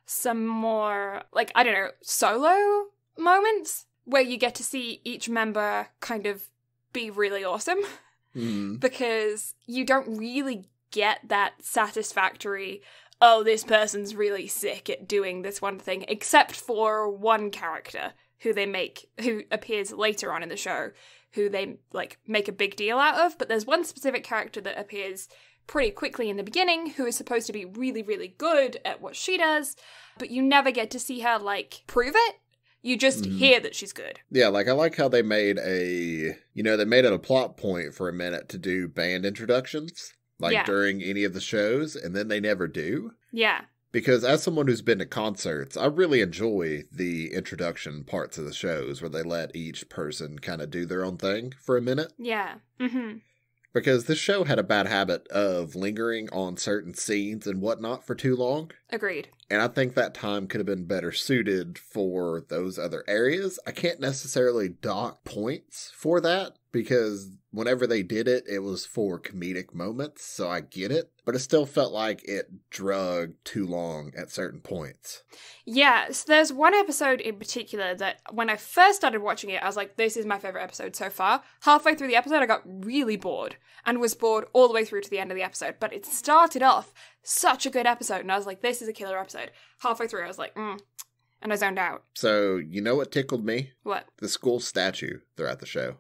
some more, like, I don't know, solo moments where you get to see each member kind of be really awesome mm-hmm. because you don't really get that satisfactory oh, this person's really sick at doing this one thing, except for one character who they make, who appears later on in the show, who they, like, make a big deal out of. But there's one specific character that appears pretty quickly in the beginning who is supposed to be really, really good at what she does, but you never get to see her, like, prove it. You just mm-hmm. hear that she's good. Yeah, like, I like how they made a, you know, they made it a plot point for a minute to do band introductions. Like, yeah. during any of the shows, and then they never do. Yeah. Because as someone who's been to concerts, I really enjoy the introduction parts of the shows where they let each person kind of do their own thing for a minute. Yeah. Mm-hmm. Because this show had a bad habit of lingering on certain scenes and whatnot for too long. Agreed. And I think that time could have been better suited for those other areas. I can't necessarily dock points for that, because whenever they did it, it was for comedic moments, so I get it. But it still felt like it dragged too long at certain points. Yeah, so there's one episode in particular that when I first started watching it, I was like, this is my favourite episode so far. Halfway through the episode, I got really bored, and was bored all the way through to the end of the episode. But it started off such a good episode, and I was like, this is a killer episode. Halfway through, I was like, mm, and I zoned out. So, you know what tickled me? What? The school statue throughout the show.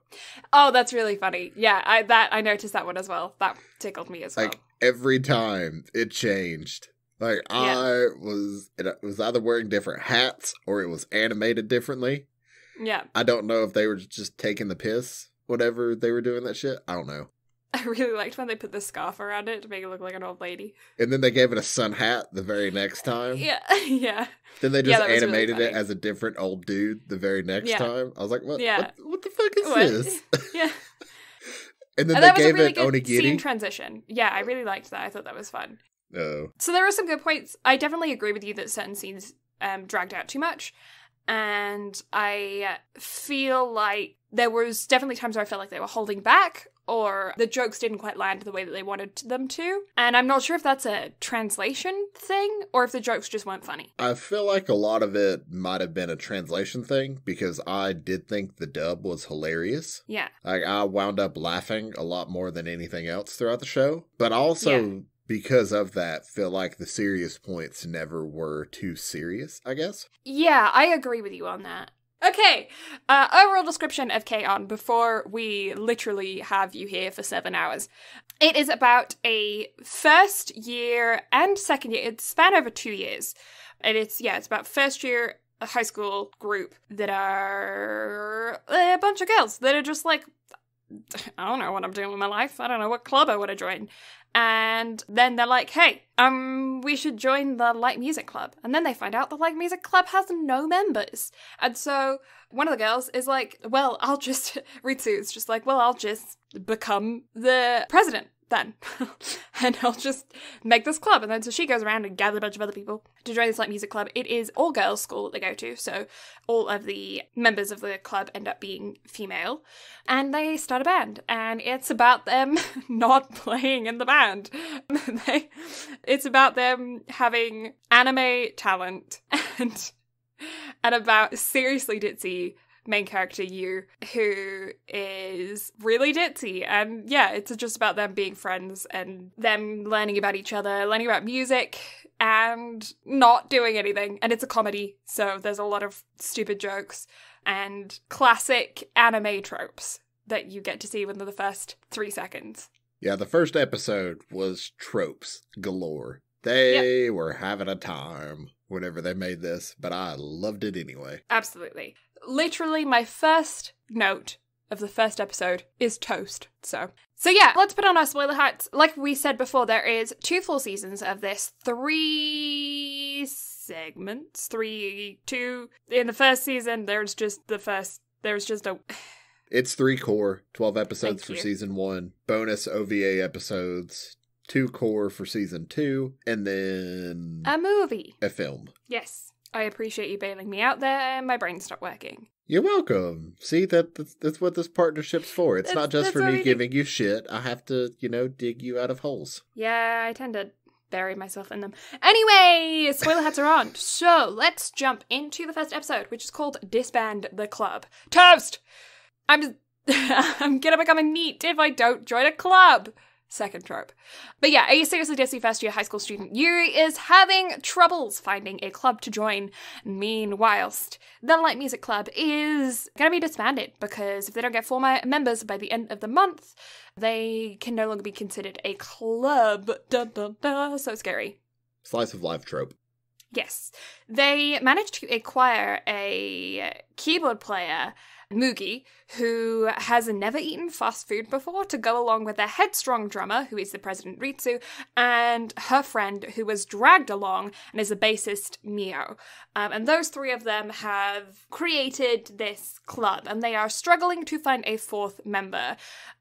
Oh, that's really funny. Yeah, I that I noticed that one as well. That tickled me as well. Like, every time it changed. Like, yeah. I was, it was either wearing different hats or it was animated differently. Yeah. I don't know if they were just taking the piss whenever they were doing that shit. I don't know. I really liked when they put the scarf around it to make it look like an old lady. And then they gave it a sun hat the very next time. Yeah, yeah. Then they just yeah, animated really it as a different old dude the very next yeah. time. I was like, what, yeah. what, what the fuck is what? This? Yeah. And then and they that gave was a really it good Onigiri. Scene transition. Yeah, I really liked that. I thought that was fun. Oh. So there are some good points. I definitely agree with you that certain scenes um, dragged out too much. And I feel like there was definitely times where I felt like they were holding back, or the jokes didn't quite land the way that they wanted them to. And I'm not sure if that's a translation thing or if the jokes just weren't funny. I feel like a lot of it might have been a translation thing, because I did think the dub was hilarious. Yeah. Like, I wound up laughing a lot more than anything else throughout the show. But also, yeah. because of that, feel like the serious points never were too serious, I guess. Yeah, I agree with you on that. Okay, uh, overall description of K-On! Before we literally have you here for seven hours. It is about a first year and second year, it's span over two years. And it's, yeah, it's about first year high school group that are a bunch of girls that are just like, I don't know what I'm doing with my life. I don't know what club I want to join. And then they're like, hey, um, we should join the Light Music Club. And then they find out the Light Music Club has no members. And so one of the girls is like, well, I'll just, Ritsu is just like, well, I'll just become the president then. And I'll just make this club. And then so she goes around and gathers a bunch of other people to join this Light Music Club. It is all girls' school that they go to, so all of the members of the club end up being female. And they start a band, and it's about them not playing in the band. they, it's about them having anime talent and, and about seriously ditzy main character Yu, who is really ditzy. And yeah, it's just about them being friends and them learning about each other, learning about music, and not doing anything. And it's a comedy, so there's a lot of stupid jokes and classic anime tropes that you get to see within the first three seconds. Yeah, the first episode was tropes galore. They yep. were having a time whenever they made this, but I loved it anyway. Absolutely. Literally, my first note of the first episode is toast. So, so yeah, let's put on our spoiler hats. Like we said before, there is two full seasons of this, three segments, three, two. In the first season, there's just the first, there's just a... It's three core, twelve episodes for season one, bonus O V A episodes, two core for season two, and then... a movie. A film. Yes. I appreciate you bailing me out there. My brain stopped working. You're welcome. See, that that's, that's what this partnership's for. It's that's, not just for me giving do. you shit. I have to, you know, dig you out of holes. Yeah, I tend to bury myself in them. Anyway, spoiler hats are on. So let's jump into the first episode, which is called Disband the Club. Toast! I'm just, I'm gonna become a neat if I don't join a club. Second trope. But yeah, a seriously ditzy first year high school student Yuri is having troubles finding a club to join. Meanwhile, the Light Music Club is going to be disbanded because if they don't get four members by the end of the month, they can no longer be considered a club. Dun, dun, dun. So scary. Slice of life trope. Yes. They managed to acquire a keyboard player, Mugi, who has never eaten fast food before, to go along with their headstrong drummer, who is the president Ritsu, and her friend, who was dragged along and is the bassist Mio. Um, and those three of them have created this club, and they are struggling to find a fourth member.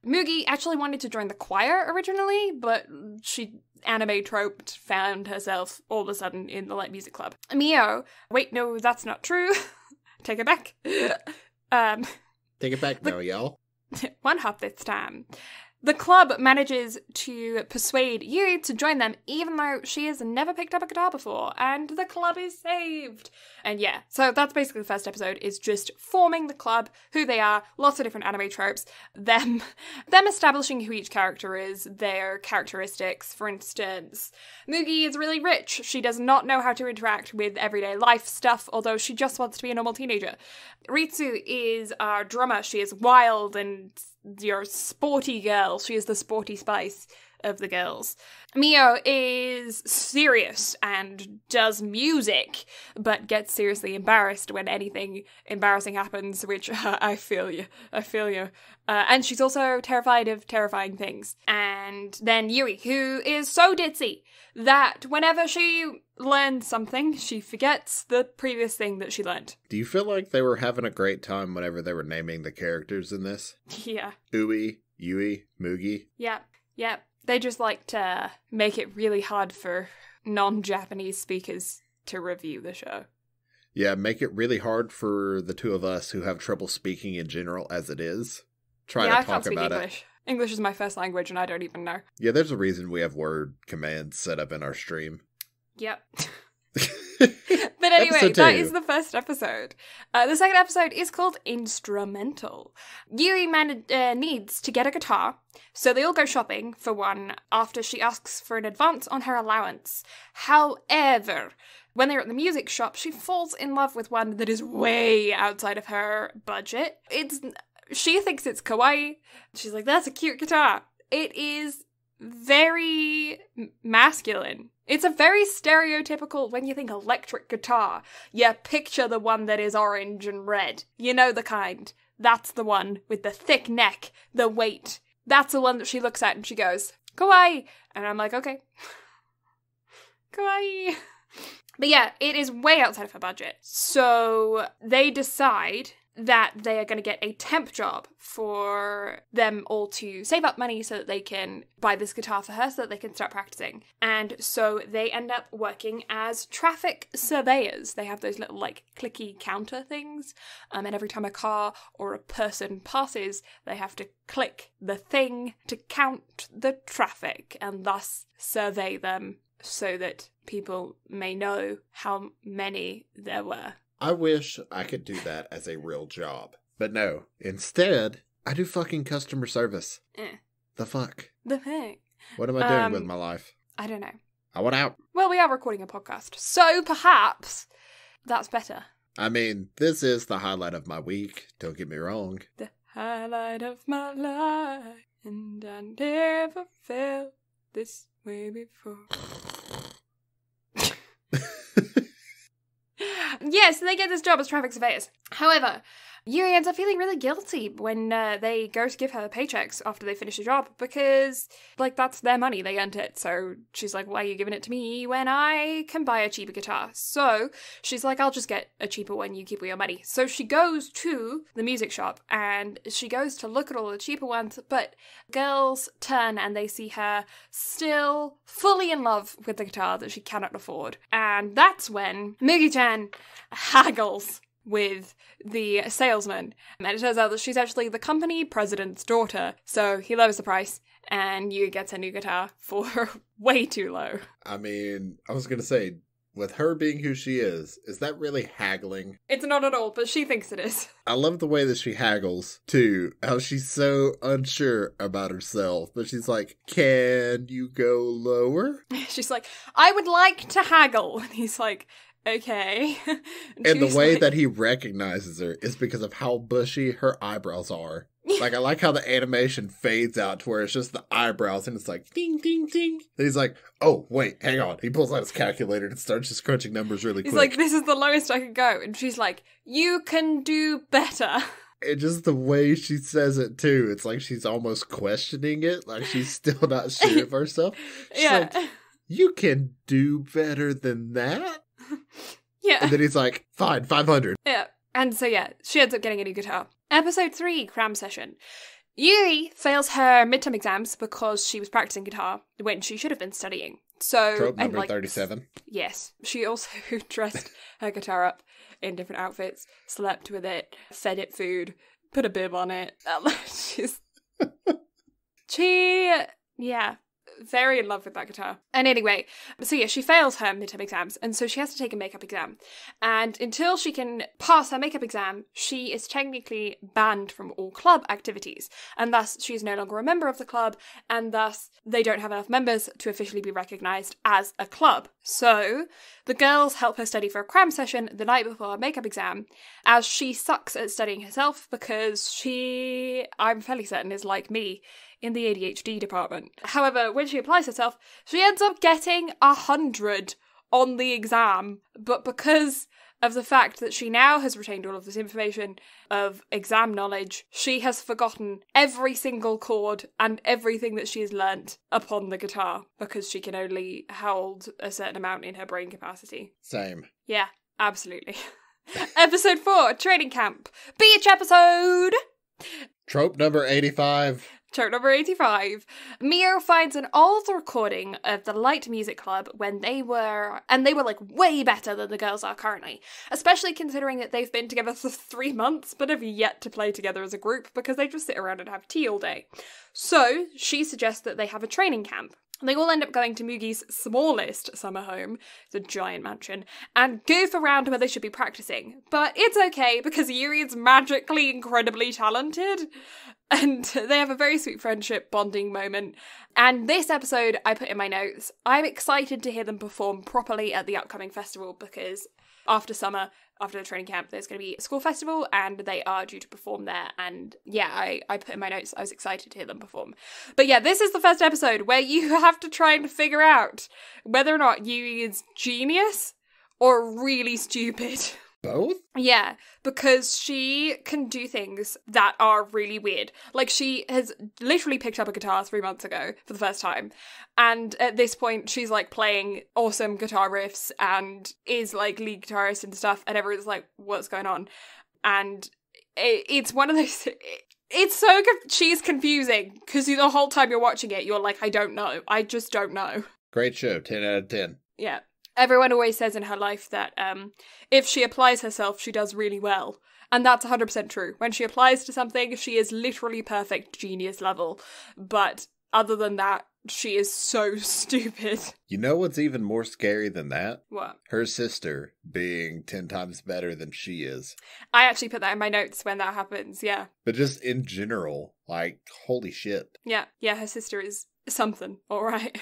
Mugi actually wanted to join the choir originally, but she anime-troped, found herself all of a sudden in the Light Music Club. Mio, wait, no, that's not true. Take it back. Um, Take it back now, y'all. One hop this time. The club manages to persuade Yuri to join them, even though she has never picked up a guitar before, and the club is saved. And yeah, so that's basically the first episode, is just forming the club, who they are, lots of different anime tropes, them, them establishing who each character is, their characteristics. For instance, Mugi is really rich. She does not know how to interact with everyday life stuff, although she just wants to be a normal teenager. Ritsu is our drummer. She is wild and... your sporty girl. She is the sporty spice of the girls. Mio is serious and does music, but gets seriously embarrassed when anything embarrassing happens, which uh, I feel you. I feel you. Uh, and she's also terrified of terrifying things. And then Yui, who is so ditzy that whenever she learns something, she forgets the previous thing that she learned. Do you feel like they were having a great time whenever they were naming the characters in this? Yeah. Ui, Yui, Mugi. Yeah, yeah. They just like to make it really hard for non-Japanese speakers to review the show. Yeah, make it really hard for the two of us who have trouble speaking in general as it is. Try yeah, to I talk can't speak about English. It. English is my first language and I don't even know. Yeah, there's a reason we have word commands set up in our stream. Yep. But anyway, that is the first episode. Uh, the second episode is called Instrumental. Yui man uh, needs to get a guitar, so they all go shopping for one after she asks for an advance on her allowance. However, when they're at the music shop, she falls in love with one that is way outside of her budget. It's She thinks it's kawaii. She's like, that's a cute guitar. It is very masculine. It's a very stereotypical, when you think electric guitar, you picture the one that is orange and red. You know the kind. That's the one with the thick neck, the weight. That's the one that she looks at and she goes, kawaii. And I'm like, okay. Kawaii. But yeah, it is way outside of her budget. So they decide that they are going to get a temp job for them all to save up money so that they can buy this guitar for her so that they can start practicing. And so they end up working as traffic surveyors. They have those little like clicky counter things. Um, and every time a car or a person passes, they have to click the thing to count the traffic and thus survey them so that people may know how many there were. I wish I could do that as a real job. But no. Instead, I do fucking customer service. Eh. The fuck? The fuck? What am I doing um, with my life? I don't know. I want out. Well, we are recording a podcast, so perhaps that's better. I mean, this is the highlight of my week. Don't get me wrong. The highlight of my life, and I never felt this way before. Yes, they get this job as traffic surveyors. However, Yuri ends up feeling really guilty when uh, they go to give her the paychecks after they finish the job because, like, that's their money. They earned it. So she's like, why are you giving it to me when I can buy a cheaper guitar? So she's like, I'll just get a cheaper one. You keep all your money. So she goes to the music shop and she goes to look at all the cheaper ones, but girls turn and they see her still fully in love with the guitar that she cannot afford. And that's when Mugi-chan haggles with the salesman. And it turns out that she's actually the company president's daughter. So he lowers the price and Yui gets a new guitar for way too low. I mean, I was going to say, with her being who she is, is that really haggling? It's not at all, but she thinks it is. I love the way that she haggles, too. How she's so unsure about herself. But she's like, can you go lower? She's like, I would like to haggle. And he's like, okay. And, and the way like... that he recognizes her is because of how bushy her eyebrows are. Like, I like how the animation fades out to where it's just the eyebrows and it's like, ding, ding, ding. And he's like, oh, wait, hang on. He pulls out his calculator and starts just crunching numbers really he's quick. He's like, this is the lowest I can go. And she's like, you can do better. And just the way she says it, too. It's like she's almost questioning it. Like, she's still not sure of herself. She's yeah. like, you can do better than that? Yeah. And then he's like, fine, five hundred. Yeah. And so, yeah, she ends up getting a new guitar. Episode three, cram session. Yui fails her midterm exams because she was practicing guitar when she should have been studying. So, trope number like, thirty-seven. Yes. She also dressed her guitar up in different outfits, slept with it, fed it food, put a bib on it. She's... she... Yeah. Very in love with that guitar. And anyway, so yeah, she fails her midterm exams, and so she has to take a makeup exam. And until she can pass her makeup exam, she is technically banned from all club activities, and thus she is no longer a member of the club, and thus they don't have enough members to officially be recognised as a club. So the girls help her study for a cram session the night before her makeup exam, as she sucks at studying herself because she, I'm fairly certain, is like me in the A D H D department. However, when she applies herself, she ends up getting a hundred on the exam. But because of the fact that she now has retained all of this information of exam knowledge, she has forgotten every single chord and everything that she has learnt upon the guitar because she can only hold a certain amount in her brain capacity. Same. Yeah, absolutely. Episode four, Training Camp. Beach episode! Trope number eighty-five. Trope number eighty-five. Mio finds an old recording of the Light Music Club when they were, and they were like way better than the girls are currently, especially considering that they've been together for three months but have yet to play together as a group because they just sit around and have tea all day. So she suggests that they have a training camp. They all end up going to Mugi's smallest summer home, the giant mansion, and goof around where they should be practicing. But it's okay because Yuri is magically incredibly talented and they have a very sweet friendship bonding moment. And this episode, I put in my notes, I'm excited to hear them perform properly at the upcoming festival because after summer, after the training camp, there's going to be a school festival and they are due to perform there. And yeah, I, I put in my notes, I was excited to hear them perform. But yeah, this is the first episode where you have to try and figure out whether or not Yui is genius or really stupid. both? Yeah, because she can do things that are really weird. Like, she has literally picked up a guitar three months ago for the first time. And at this point, she's, like, playing awesome guitar riffs and is, like, lead guitarist and stuff. And everyone's like, what's going on? And it, it's one of those... It, it's so... She's confusing, because the whole time you're watching it, you're like, I don't know. I just don't know. Great show. ten out of ten. Yeah. Everyone always says in her life that um, if she applies herself, she does really well. And that's one hundred percent true. When she applies to something, she is literally perfect genius level. But other than that, she is so stupid. You know what's even more scary than that? What? Her sister being ten times better than she is. I actually put that in my notes when that happens, yeah. But just in general, like, holy shit. Yeah, yeah, her sister is something, all right.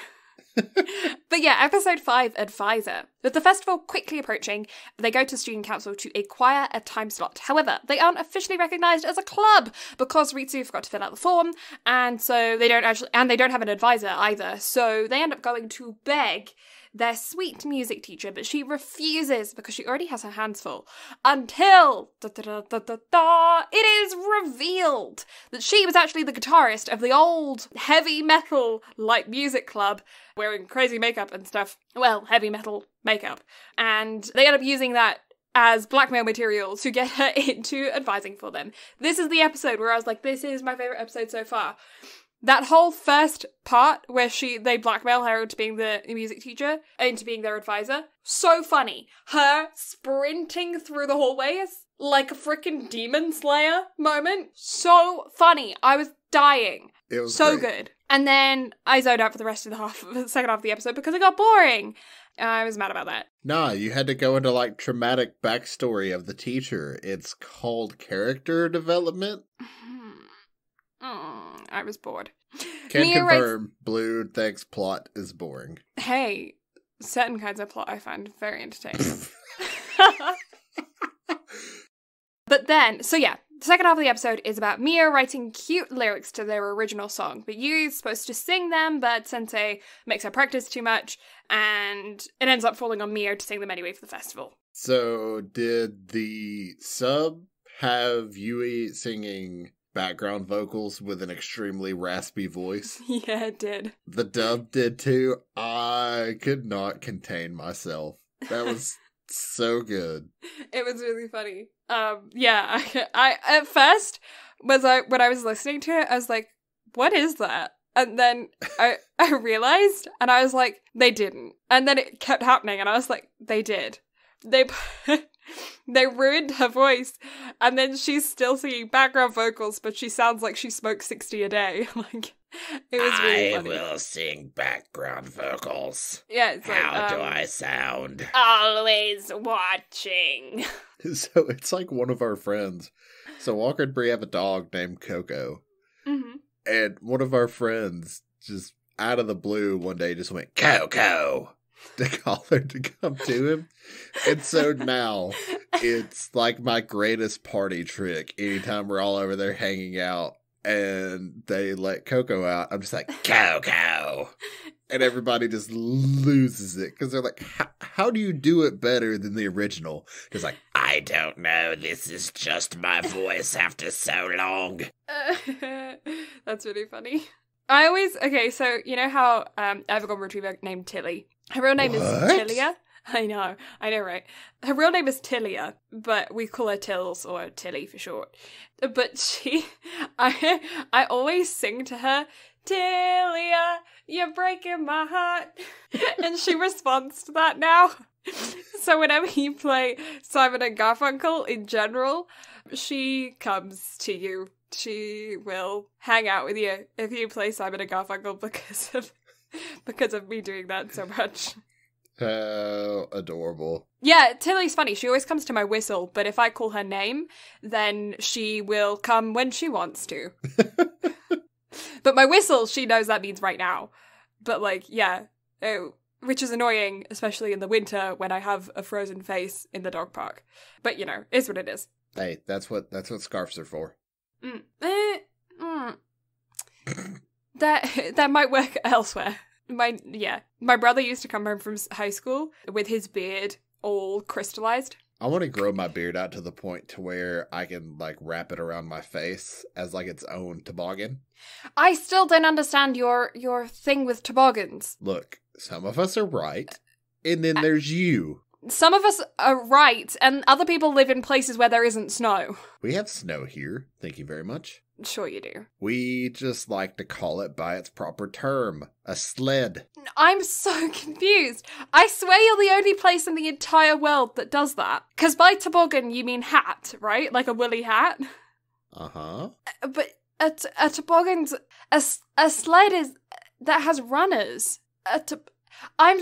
But yeah, episode five, Advisor. With the festival quickly approaching, they go to student council to acquire a time slot. However, they aren't officially recognised as a club because Ritsu forgot to fill out the form, and so they don't actually, and they don't have an advisor either. So they end up going to beg their sweet music teacher, but she refuses because she already has her hands full. Until da, da, da, da, da, da, it is revealed that she was actually the guitarist of the old heavy metal like music club, wearing crazy makeup and stuff. Well, heavy metal makeup. And they end up using that as blackmail material to get her into advising for them. This is the episode where I was like, this is my favourite episode so far. That whole first part where she they blackmail her into being the music teacher, into being their advisor, so funny. Her sprinting through the hallways like a freaking Demon Slayer moment, so funny. I was dying. It was so great. Good. And then I zoned out for the rest of the half, the second half of the episode because it got boring. I was mad about that. Nah, you had to go into, like, traumatic backstory of the teacher. It's called character development. Mm, I was bored. Can Mia confirm, writes, Blue Theg's plot is boring. Hey, certain kinds of plot I find very entertaining. But then, so yeah, the second half of the episode is about Mia writing cute lyrics to their original song. But Yui's supposed to sing them, but Sensei makes her practice too much, and it ends up falling on Mia to sing them anyway for the festival. So did the sub have Yui singing background vocals with an extremely raspy voice? Yeah, it did. The dub did too. I could not contain myself. That was so good. It was really funny. Um, yeah, I, I at first was I when I was listening to it, I was like, "What is that?" And then I I realized, and I was like, "They didn't." And then it kept happening, and I was like, "They did." They. They ruined her voice, and then she's still singing background vocals, but she sounds like she smokes sixty a day. Like, it was really funny. I will sing background vocals. Yeah, it's like, how um, do I sound? Always watching. So it's like one of our friends. So Walker and Bree have a dog named Coco, mm-hmm. and one of our friends just out of the blue one day just went Coco. To call her to come to him. And so now it's like my greatest party trick. Anytime we're all over there hanging out and they let Coco out, I'm just like, Coco! And everybody just loses it because they're like, how do you do it better than the original? It's like, I don't know. This is just my voice after so long. Uh, that's really funny. I always, okay, so you know how um, I have a golden retriever named Tilly. Her real name what? is Tilia. I know, I know, right? Her real name is Tilia, but we call her Tills or Tilly for short. But she, I, I always sing to her, Tilia, you're breaking my heart. And she responds to that now. So whenever you play Simon and Garfunkel in general, she comes to you. She will hang out with you if you play Simon and Garfunkel because of because of me doing that so much. How adorable. Yeah, Tilly's funny. She always comes to my whistle, but if I call her name, then she will come when she wants to. But my whistle, she knows that means right now. But like, yeah, it, which is annoying, especially in the winter when I have a frozen face in the dog park. But you know, it's what it is. Hey, that's what that's what scarves are for. Mm, eh, mm. That that might work elsewhere. My yeah, my brother used to come home from high school with his beard all crystallized, I want to grow my beard out to the point to where I can, like, wrap it around my face as, like, its own toboggan. I still don't understand your your thing with toboggans. Look, some of us are right, and then uh, there's you. Some of us are right, and other people live in places where there isn't snow. We have snow here. Thank you very much. Sure you do. We just like to call it by its proper term. A sled. I'm so confused. I swear you're the only place in the entire world that does that. Because by toboggan you mean hat, right? Like a woolly hat? Uh-huh. But a, t a toboggan's... A, a sled is... That has runners. A t I'm...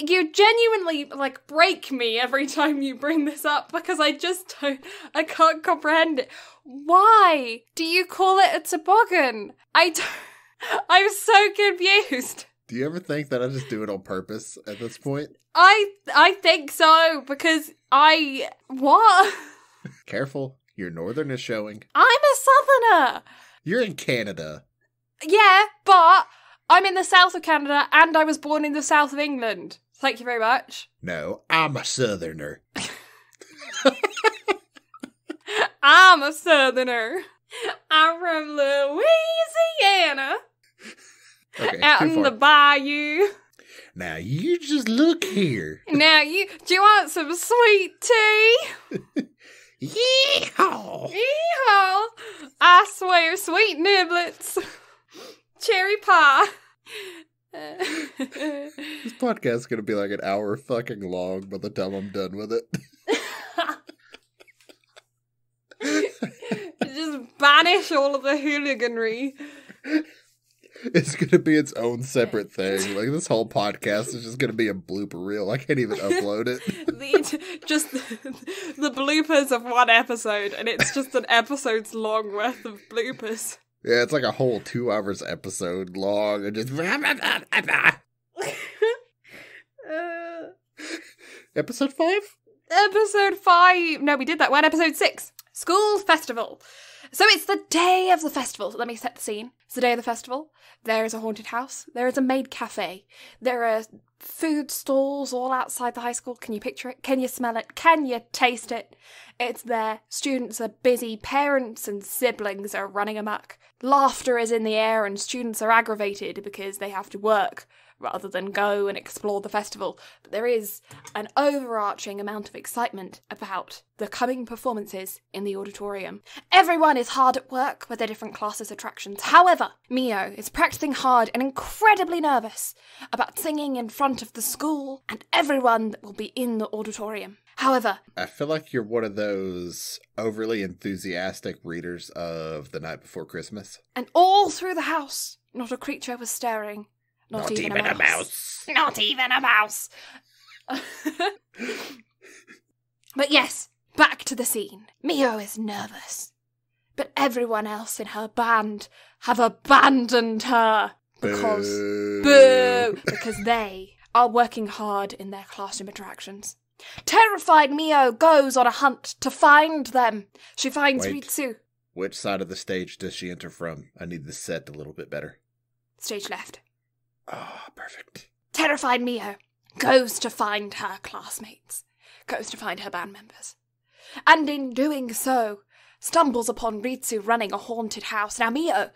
You genuinely, like, break me every time you bring this up because I just don't... I can't comprehend it. Why do you call it a toboggan? I don't... I'm so confused. Do you ever think that I just do it on purpose at this point? I I think so, because I... What? Careful. Your northern is showing. I'm a southerner. You're in Canada. Yeah, but... I'm in the south of Canada, and I was born in the south of England. Thank you very much. No, I'm a southerner. I'm a southerner. I'm from Louisiana. Okay, out in the bayou. Now you just look here. Now you, do you want some sweet tea? Yeehaw! Yeehaw! I swear, sweet niblets. Cherry pie. This podcast is going to be like an hour fucking long by the time I'm done with it. Just banish all of the hooliganry. It's going to be its own separate thing. Like, this whole podcast is just going to be a blooper reel. I can't even upload it. the, just the bloopers of one episode, and it's just an episode's long worth of bloopers. Yeah, it's like a whole two hours episode long and just... uh, episode five? Episode five. No, we did that one. Episode six. School festival. So it's the day of the festival. So let me set the scene. It's the day of the festival. There is a haunted house. There is a maid cafe. There are food stalls all outside the high school. Can you picture it? Can you smell it? Can you taste it? It's there. Students are busy. Parents and siblings are running amok. Laughter is in the air and students are aggravated because they have to work rather than go and explore the festival. But there is an overarching amount of excitement about the coming performances in the auditorium. Everyone is hard at work with their different classes' attractions. However, Mio is practicing hard and incredibly nervous about singing in front of the school and everyone that will be in the auditorium. However, I feel like you're one of those overly enthusiastic readers of The Night Before Christmas. And all through the house, not a creature was stirring. Not, Not even, even a, mouse. a mouse. Not even a mouse. But yes, back to the scene. Mio is nervous, but everyone else in her band have abandoned her. Because, boo. boo because they are working hard in their classroom attractions. Terrified, Mio goes on a hunt to find them. She finds Wait. Ritsu. Which side of the stage does she enter from? I need this set a little bit better. Stage left. Oh, perfect. Terrified Mio goes to find her classmates, goes to find her band members, and in doing so, stumbles upon Ritsu running a haunted house. Now, Mio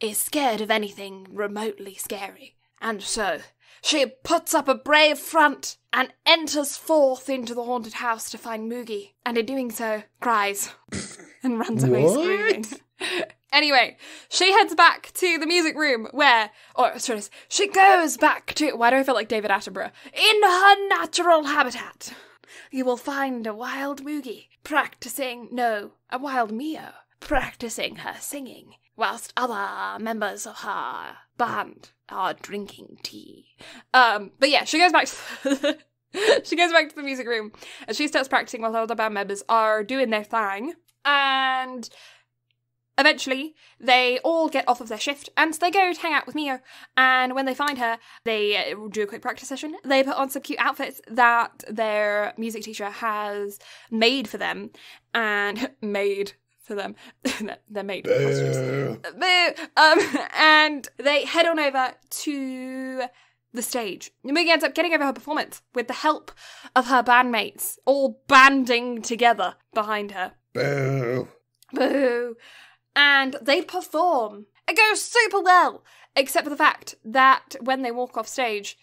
is scared of anything remotely scary, and so she puts up a brave front and enters forth into the haunted house to find Mugi, and in doing so, cries and runs away what? screaming. Anyway, she heads back to the music room where, or sorry, she goes back to, why do I feel like David Attenborough? In her natural habitat, you will find a wild Mugi practicing, no, a wild Mio practicing her singing, whilst other members of her band are drinking tea. Um, but yeah, she goes back to she goes back to the music room and she starts practicing while her other band members are doing their thing. And eventually, they all get off of their shift, and they go to hang out with Mio, and when they find her, they do a quick practice session. They put on some cute outfits that their music teacher has made for them, and made for them. They're made for costumes. Um, and they head on over to the stage. Yumiko ends up getting over her performance with the help of her bandmates, all banding together behind her. Boo. Boo. And they perform. It goes super well, except for the fact that when they walk off stage,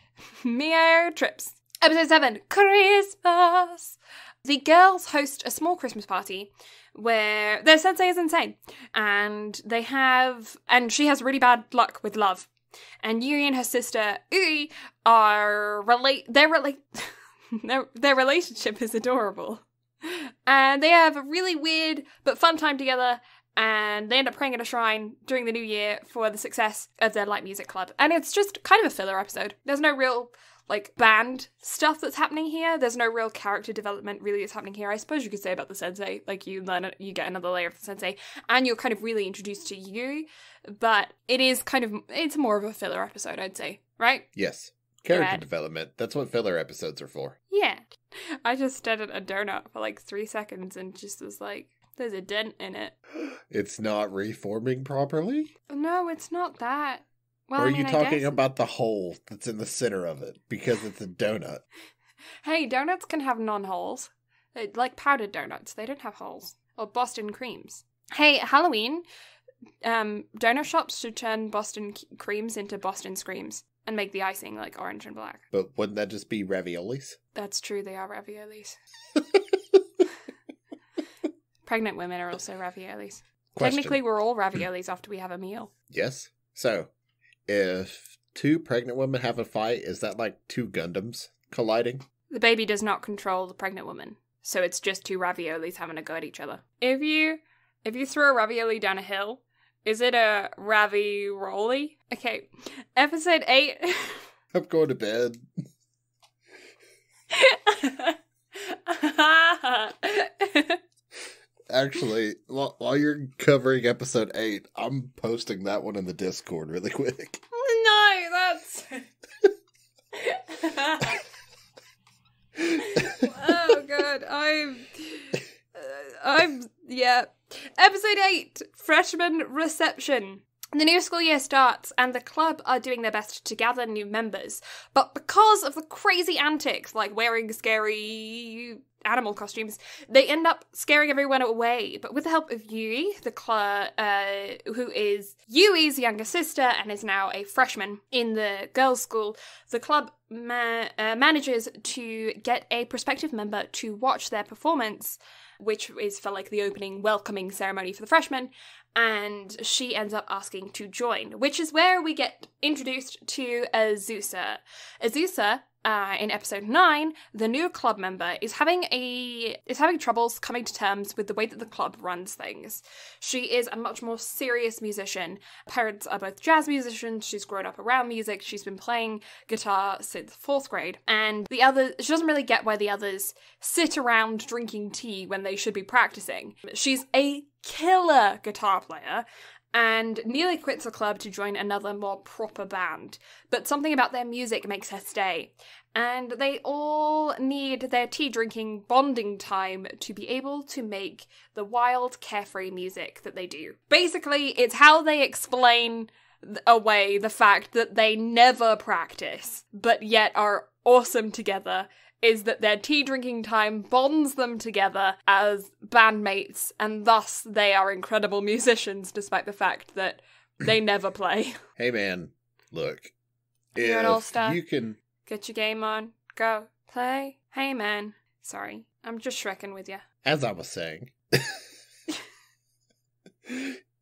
Mio trips. Episode seven, Christmas. The girls host a small Christmas party where their sensei is insane. And they have, and she has really bad luck with love. And Yuri and her sister, Ui, are relate, their relate, their, their relationship is adorable. And they have a really weird but fun time together, and they end up praying at a shrine during the new year for the success of their light music club. And it's just kind of a filler episode. There's no real, like, band stuff that's happening here. There's no real character development really that's happening here. I suppose you could say about the sensei, like, you learn, you get another layer of the sensei, and you're kind of really introduced to you, but it is kind of, it's more of a filler episode, I'd say, right? Yes. Character Red. Development. That's what filler episodes are for. Yeah. I just stared at a donut for like three seconds and just was like, there's a dent in it. It's not reforming properly? No, it's not that. Well, or are I mean, you talking I guess... about the hole that's in the center of it? Because it's a donut. Hey, donuts can have non-holes. Like powdered donuts. They don't have holes. Or Boston creams. Hey, Halloween, um, donut shops should turn Boston creams into Boston screams. And make the icing, like, orange and black. But wouldn't that just be raviolis? That's true, they are raviolis. Pregnant women are also raviolis. Question. Technically, we're all raviolis after we have a meal. Yes. So, if two pregnant women have a fight, is that like two Gundams colliding? The baby does not control the pregnant woman. So it's just two raviolis having a go at each other. If you, if you throw a ravioli down a hill, is it a ravi-roli? Okay, episode eight. I'm going to bed. Actually, while you're covering episode eight, I'm posting that one in the Discord really quick. No, that's... Oh, God, I'm... I'm... Yeah. Episode eight, Freshman Reception. The new school year starts and the club are doing their best to gather new members. But because of the crazy antics, like wearing scary animal costumes, they end up scaring everyone away. But with the help of Yui, the club, uh, who is Yui's younger sister and is now a freshman in the girls' school, the club ma- uh, manages to get a prospective member to watch their performance, which is for like the opening welcoming ceremony for the freshmen, and she ends up asking to join, which is where we get introduced to Azusa. Azusa, uh, in episode nine, the new club member, is having a is having troubles coming to terms with the way that the club runs things. She is a much more serious musician. Her parents are both jazz musicians. She's grown up around music. She's been playing guitar since fourth grade, and the other she doesn't really get why the others sit around drinking tea when they should be practicing. She's a killer guitar player and nearly quits the club to join another more proper band. But something about their music makes her stay. And they all need their tea-drinking bonding time to be able to make the wild, carefree music that they do. Basically, it's how they explain away the fact that they never practice, but yet are awesome together, is that their tea-drinking time bonds them together as bandmates, and thus they are incredible musicians, despite the fact that they never play. Hey, man, look. You're an all-star. You can... Get your game on. Go. Play. Hey, man. Sorry. I'm just shrekking with you. As I was saying,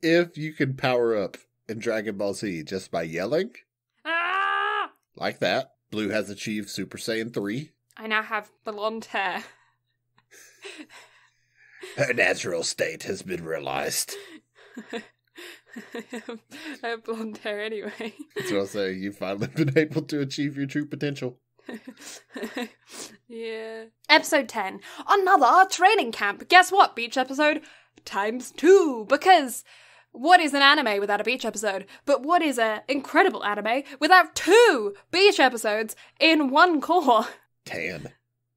if you can power up in Dragon Ball Z just by yelling, ah! Like that, Blue has achieved Super Saiyan three. I now have blonde hair. Her natural state has been realized. I have blonde hair anyway. That's what I'll say. You've finally been able to achieve your true potential. Yeah. Episode ten. Another training camp. Guess what? Beach episode times two. Because what is an anime without a beach episode? But what is an incredible anime without two beach episodes in one core? Tan.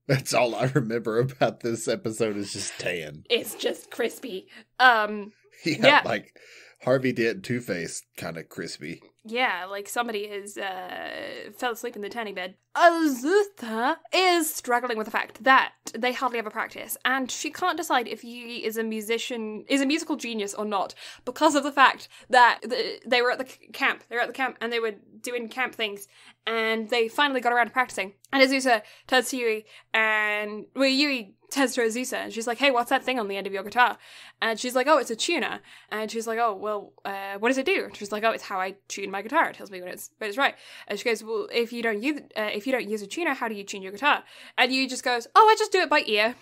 That's all I remember about this episode is just tan. It's just crispy. Um, yeah, yeah. Like, Harvey Dent Two-Face kind of crispy. Yeah, like somebody has uh, fell asleep in the tanning bed. Azutha is struggling with the fact that they hardly ever practice, and she can't decide if Yugi is a musician, is a musical genius or not, because of the fact that they were at the camp, they were at the camp, and they were doing camp things, and they finally got around to practicing. And Azusa turns to Yui, and well, Yui turns to Azusa, and she's like, "Hey, what's that thing on the end of your guitar?" And she's like, "Oh, it's a tuner." And she's like, "Oh, well, uh, what does it do?" And she's like, "Oh, it's how I tune my guitar. It tells me when it's when it's right." And she goes, "Well, if you don't use uh, if you don't use a tuner, how do you tune your guitar?" And Yui just goes, "Oh, I just do it by ear."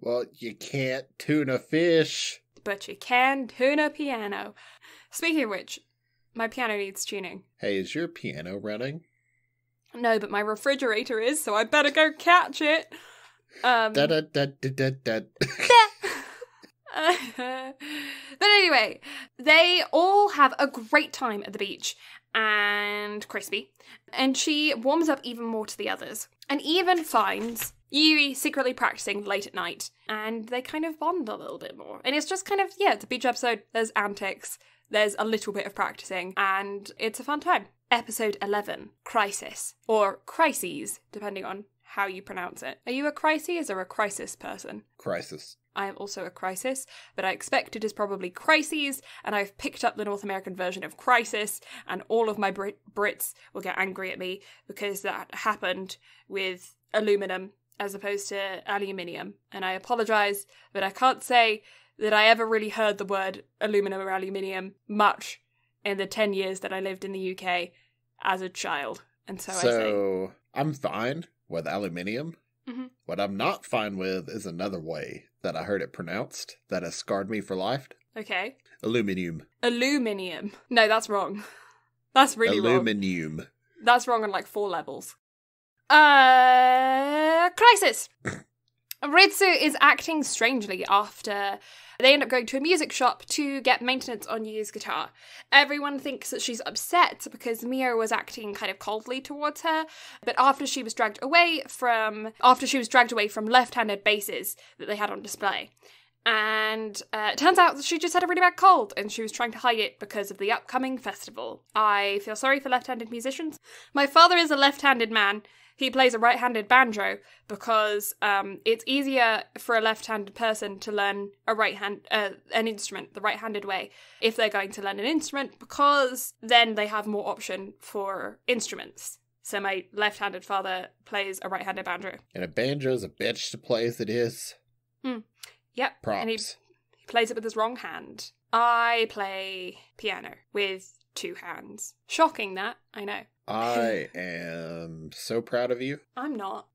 Well, you can't tune a fish, but you can tune a piano. Speaking of which, my piano needs tuning. Hey, is your piano running? No, but my refrigerator is, so I better go catch it. Um, da da da da da. uh, but anyway, they all have a great time at the beach, and Crispy, and she warms up even more to the others, and even finds Yui secretly practicing late at night, and they kind of bond a little bit more. And it's just kind of, yeah, it's a beach episode. There's antics. There's a little bit of practicing, and it's a fun time. Episode eleven, Crisis, or Crises, depending on how you pronounce it. Are you a crisis or a crisis person? Crisis. I am also a crisis, but I expect it is probably crises, and I've picked up the North American version of crisis, and all of my Brit- Brits will get angry at me because that happened with aluminum as opposed to aluminium. And I apologise, but I can't say that I ever really heard the word aluminum or aluminium much in the ten years that I lived in the U K as a child. And so, so I So I'm fine with aluminium. Mm-hmm. What I'm not fine with is another way that I heard it pronounced that has scarred me for life. Okay. Aluminium. Aluminium. No, that's wrong. That's really Aluminium. wrong. Aluminium. That's wrong on like four levels. Uh, crisis. Ritsu is acting strangely after they end up going to a music shop to get maintenance on Yu's guitar. Everyone thinks that she's upset because Mio was acting kind of coldly towards her, but after she was dragged away from after she was dragged away from left-handed basses that they had on display. And uh, it turns out that she just had a really bad cold, and she was trying to hide it because of the upcoming festival. I feel sorry for left-handed musicians. My father is a left-handed man. He plays a right-handed banjo because um, it's easier for a left-handed person to learn a right hand uh, an instrument the right-handed way if they're going to learn an instrument, because then they have more option for instruments. So my left-handed father plays a right-handed banjo. And a banjo is a bitch to play as it is. Mm. Yep. Props. And he, he plays it with his wrong hand. I play piano with two hands. Shocking that, I know. I am so proud of you. I'm not.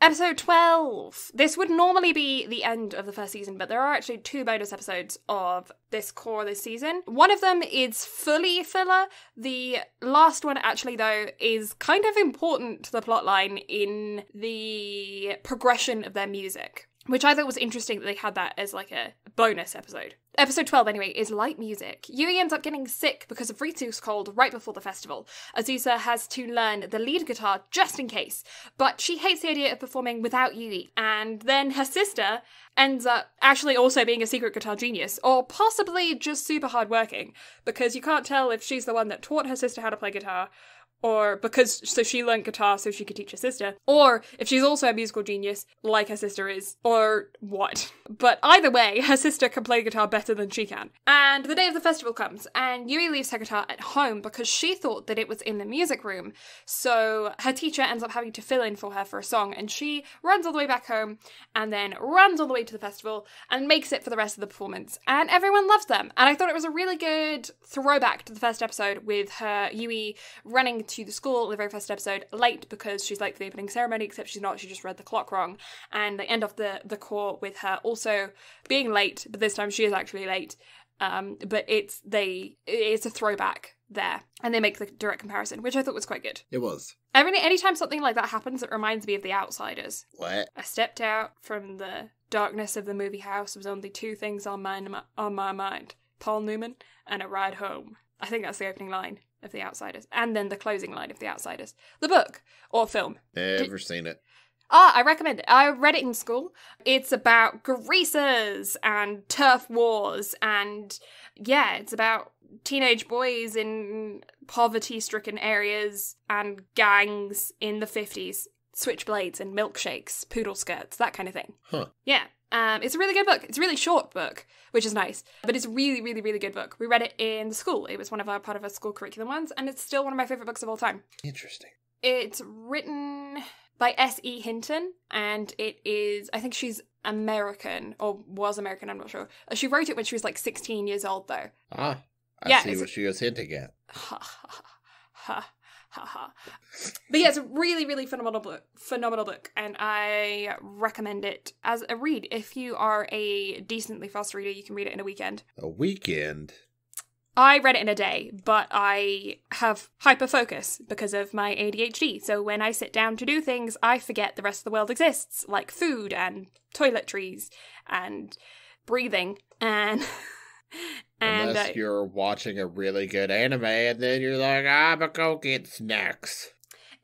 Episode twelve. This would normally be the end of the first season, but there are actually two bonus episodes of this core this season. One of them is fully filler. The last one, actually, though, is kind of important to the plotline in the progression of their music, which I thought was interesting that they had that as like a bonus episode. Episode twelve, anyway, is light music. Yui ends up getting sick because of Ritsu's cold right before the festival. Azusa has to learn the lead guitar just in case, but she hates the idea of performing without Yui. And then her sister ends up actually also being a secret guitar genius, or possibly just super hardworking, because you can't tell if she's the one that taught her sister how to play guitar, or because so she learned guitar so she could teach her sister, or if she's also a musical genius like her sister is, or what. But either way, her sister can play guitar better than she can. And the day of the festival comes, and Yui leaves her guitar at home because she thought that it was in the music room, so her teacher ends up having to fill in for her for a song, and she runs all the way back home, and then runs all the way to the festival, and makes it for the rest of the performance. And everyone loves them, and I thought it was a really good throwback to the first episode with her Yui running to the school in the very first episode late because she's late for the opening ceremony, except she's not, she just read the clock wrong. And they end off the the core with her also being late, but this time she is actually late, um but it's they it's a throwback there, and they make the direct comparison, which I thought was quite good. It was. Every anytime something like that happens, it reminds me of The Outsiders. What? I stepped out from the darkness of the movie house. There was only two things on my on my mind: Paul Newman and a ride home. I think that's the opening line of The Outsiders, and then the closing line of The Outsiders. The book or film. Never Did, seen it. Ah, I recommend it. I read it in school. It's about greasers and turf wars and, yeah, it's about teenage boys in poverty-stricken areas and gangs in the fifties. Switchblades and milkshakes, poodle skirts, that kind of thing. Huh. Yeah. Um, it's a really good book. It's a really short book, which is nice, but it's a really, really, really good book. We read it in school. It was one of our part of our school curriculum ones, and it's still one of my favourite books of all time. Interesting. It's written by S E Hinton, and it is, I think she's American, or was American, I'm not sure. She wrote it when she was like sixteen years old, though. Ah, I yeah, see what she was hinting at. Ha, ha, ha. Haha. But yeah, it's a really, really phenomenal book, phenomenal book, and I recommend it as a read. If you are a decently fast reader, you can read it in a weekend. A weekend? I read it in a day, but I have hyper-focus because of my A D H D, so when I sit down to do things, I forget the rest of the world exists, like food and toiletries and breathing and... And Unless I, you're watching a really good anime and then you're like, I'm gonna go get snacks.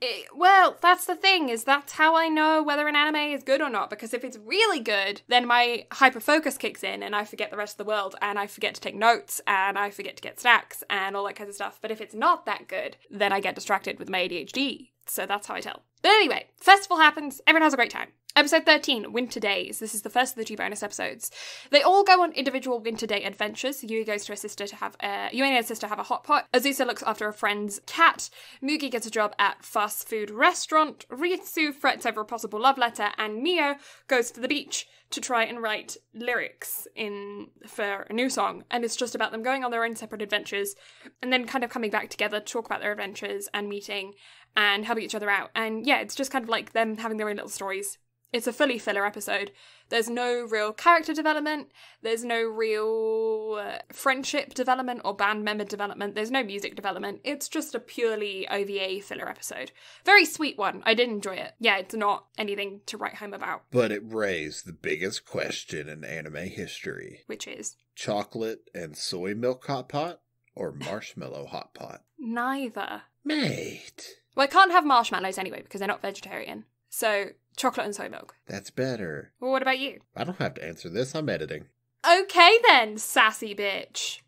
It, well, that's the thing, is that's how I know whether an anime is good or not, because if it's really good, then my hyper-focus kicks in and I forget the rest of the world and I forget to take notes and I forget to get snacks and all that kind of stuff. But if it's not that good, then I get distracted with my A D H D. So that's how I tell. But anyway, festival happens, everyone has a great time. Episode thirteen, Winter Days. This is the first of the two bonus episodes. They all go on individual winter day adventures. Yui goes to her sister to have a, Yui and her sister have a hot pot. Azusa looks after a friend's cat. Mugi gets a job at fast food restaurant. Ritsu frets over a possible love letter, and Mio goes to the beach to try and write lyrics in for a new song. And it's just about them going on their own separate adventures and then kind of coming back together to talk about their adventures and meeting and helping each other out. And yeah, it's just kind of like them having their own little stories. It's a fully filler episode. There's no real character development. There's no real uh, friendship development or band member development. There's no music development. It's just a purely O V A filler episode. Very sweet one. I did enjoy it. Yeah, it's not anything to write home about. But it raised the biggest question in anime history. Which is? Chocolate and soy milk hot pot or marshmallow hot pot? Neither. Mate. Well, I can't have marshmallows anyway because they're not vegetarian. So... chocolate and soy milk. That's better. Well, what about you? I don't have to answer this. I'm editing. Okay then, sassy bitch.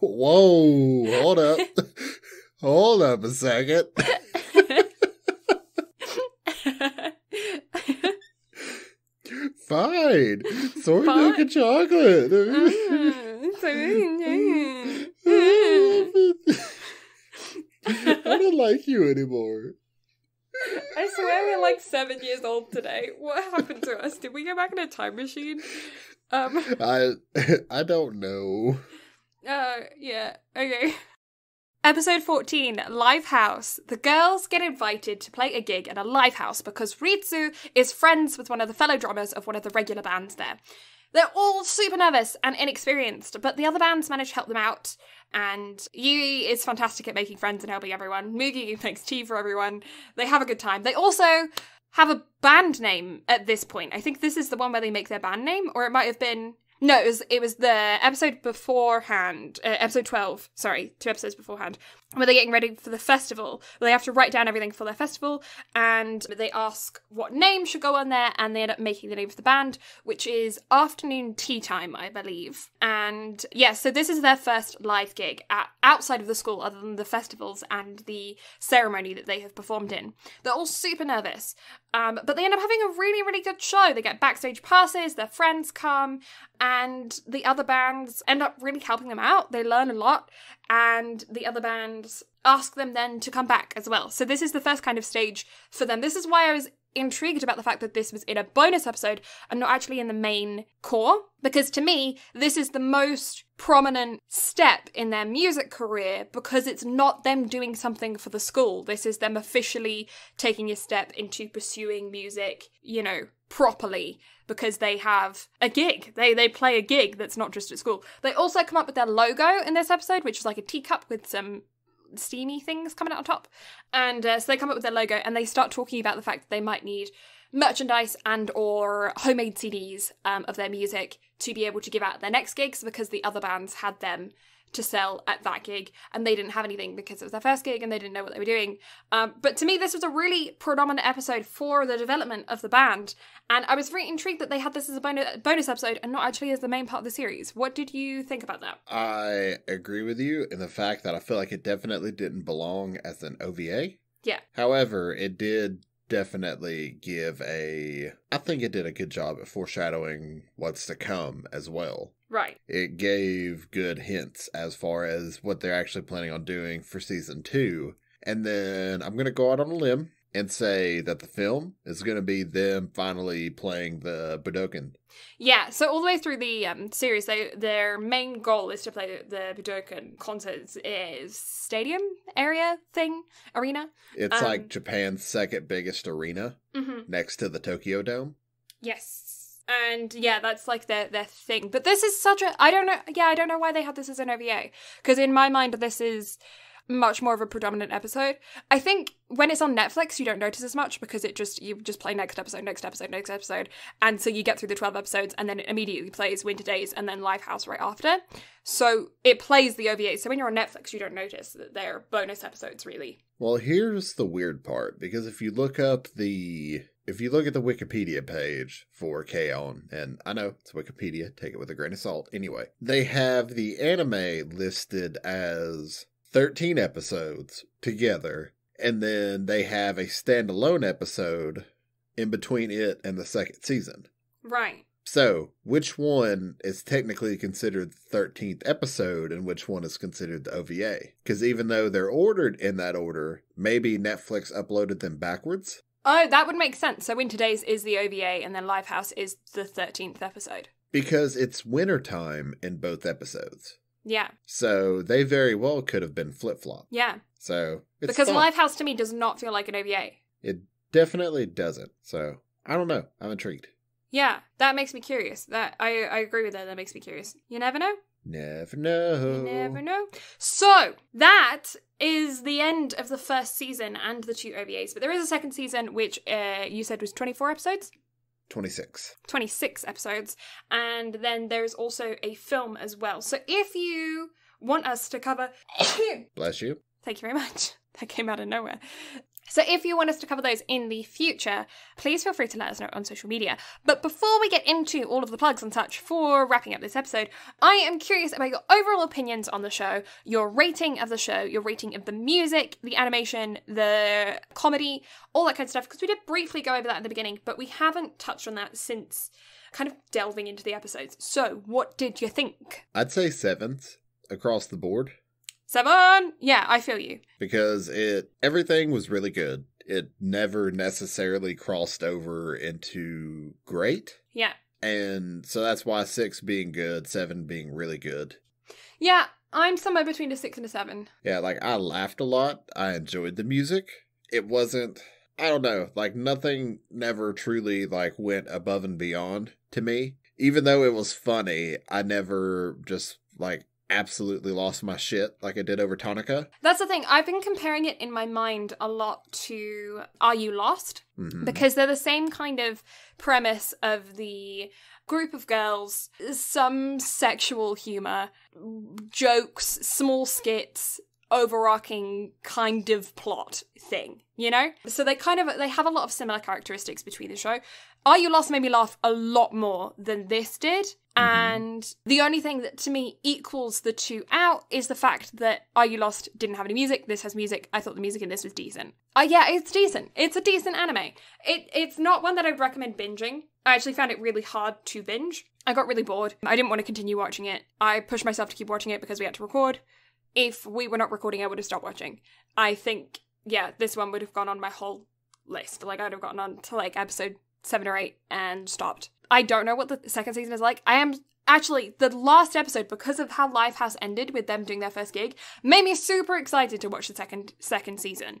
Whoa, hold up. Hold up a second. Fine. Soy Fine. milk and chocolate. I don't like you anymore. I swear we're like seven years old today. What happened to us? Did we go back in a time machine? Um, I I don't know. Uh, yeah. Okay. Episode fourteen, Live House. The girls get invited to play a gig at a live house because Ritsu is friends with one of the fellow drummers of one of the regular bands there. They're all super nervous and inexperienced, but the other bands manage to help them out. And Yui is fantastic at making friends and helping everyone. Mugi makes tea for everyone. They have a good time. They also have a band name at this point. I think this is the one where they make their band name, or it might have been... No, it was, it was the episode beforehand, uh, episode twelve, sorry, two episodes beforehand, where they're getting ready for the festival. They have to write down everything for their festival, and they ask what name should go on there, and they end up making the name of the band, which is Afternoon Tea Time, I believe. And yeah, so this is their first live gig at, outside of the school, other than the festivals and the ceremony that they have performed in. They're all super nervous, um, but they end up having a really, really good show. They get backstage passes, their friends come, and And the other bands end up really helping them out. They learn a lot. And the other bands ask them then to come back as well. So this is the first kind of stage for them. This is why I was intrigued about the fact that this was in a bonus episode and not actually in the main core. Because to me, this is the most prominent step in their music career because it's not them doing something for the school. This is them officially taking a step into pursuing music, you know, properly, because they have a gig. They they play a gig that's not just at school. They also come up with their logo in this episode, which is like a teacup with some steamy things coming out on top. And uh, so they come up with their logo and they start talking about the fact that they might need merchandise and or homemade C Ds um, of their music to be able to give out their next gigs because the other bands had them to sell at that gig, and they didn't have anything because it was their first gig and they didn't know what they were doing. Um, but to me, this was a really predominant episode for the development of the band, and I was really intrigued that they had this as a bonus episode and not actually as the main part of the series. What did you think about that? I agree with you in the fact that I feel like it definitely didn't belong as an O V A. Yeah. However, it did definitely give a... I think it did a good job at foreshadowing what's to come as well. Right. It gave good hints as far as what they're actually planning on doing for season two. And then I'm going to go out on a limb and say that the film is going to be them finally playing the Budokan. Yeah, so all the way through the um, series, they, their main goal is to play the, the Budokan concerts is stadium area thing, arena. It's um, like Japan's second biggest arena, mm-hmm. next to the Tokyo Dome. Yes. And yeah, that's like their, their thing. But this is such a, I don't know, yeah, I don't know why they had this as an O V A. Because in my mind, this is much more of a predominant episode. I think when it's on Netflix, you don't notice as much because it just, you just play next episode, next episode, next episode. And so you get through the twelve episodes and then it immediately plays Winter Days and then Lifehouse right after. So it plays the O V A. So when you're on Netflix, you don't notice that they're bonus episodes, really. Well, here's the weird part. Because if you look up the... If you look at the Wikipedia page for K-On!, and I know it's Wikipedia, take it with a grain of salt. Anyway, they have the anime listed as thirteen episodes together, and then they have a standalone episode in between it and the second season. Right. So, which one is technically considered the thirteenth episode and which one is considered the O V A? Because even though they're ordered in that order, maybe Netflix uploaded them backwards? Oh, that would make sense. So Winter Days is the O V A and then Lifehouse is the thirteenth episode. Because it's wintertime in both episodes. Yeah. So they very well could have been flip-flop. Yeah. So it's Because fun. Lifehouse to me does not feel like an O V A. It definitely doesn't. So I don't know. I'm intrigued. Yeah. That makes me curious. That I, I agree with that. That makes me curious. You never know. Never know. You never know. So that is the end of the first season and the two O V As. But there is a second season, which uh, you said was twenty-four episodes? twenty-six. twenty-six episodes. And then there's also a film as well. So if you want us to cover... Bless you. Thank you very much. That came out of nowhere. So if you want us to cover those in the future, please feel free to let us know on social media. But before we get into all of the plugs and such for wrapping up this episode, I am curious about your overall opinions on the show, your rating of the show, your rating of the music, the animation, the comedy, all that kind of stuff, because we did briefly go over that at the beginning, but we haven't touched on that since kind of delving into the episodes. So what did you think? I'd say seventh across the board. Seven! Yeah, I feel you. Because it everything was really good. It never necessarily crossed over into great. Yeah. And so that's why six being good, seven being really good. Yeah, I'm somewhere between a six and a seven. Yeah, like, I laughed a lot. I enjoyed the music. It wasn't, I don't know, like, nothing never truly, like, went above and beyond to me. Even though it was funny, I never just, like, absolutely lost my shit like I did over Tonica. That's the thing. I've been comparing it in my mind a lot to Are You Lost? Mm-hmm. Because they're the same kind of premise of the group of girls, some sexual humor, jokes, small skits, overarching kind of plot thing, you know? So they kind of, they have a lot of similar characteristics between the show. Are You Lost made me laugh a lot more than this did. And the only thing that to me equals the two out is the fact that Are You Lost didn't have any music. This has music. I thought the music in this was decent. Uh, yeah, it's decent. It's a decent anime. It It's not one that I'd recommend binging. I actually found it really hard to binge. I got really bored. I didn't want to continue watching it. I pushed myself to keep watching it because we had to record. If we were not recording, I would have stopped watching. I think, yeah, this one would have gone on my whole list. Like, I would have gotten on to, like, episode seven or eight and stopped. I don't know what the second season is like. I am actually, the last episode, because of how Lifehouse ended with them doing their first gig, made me super excited to watch the second second season.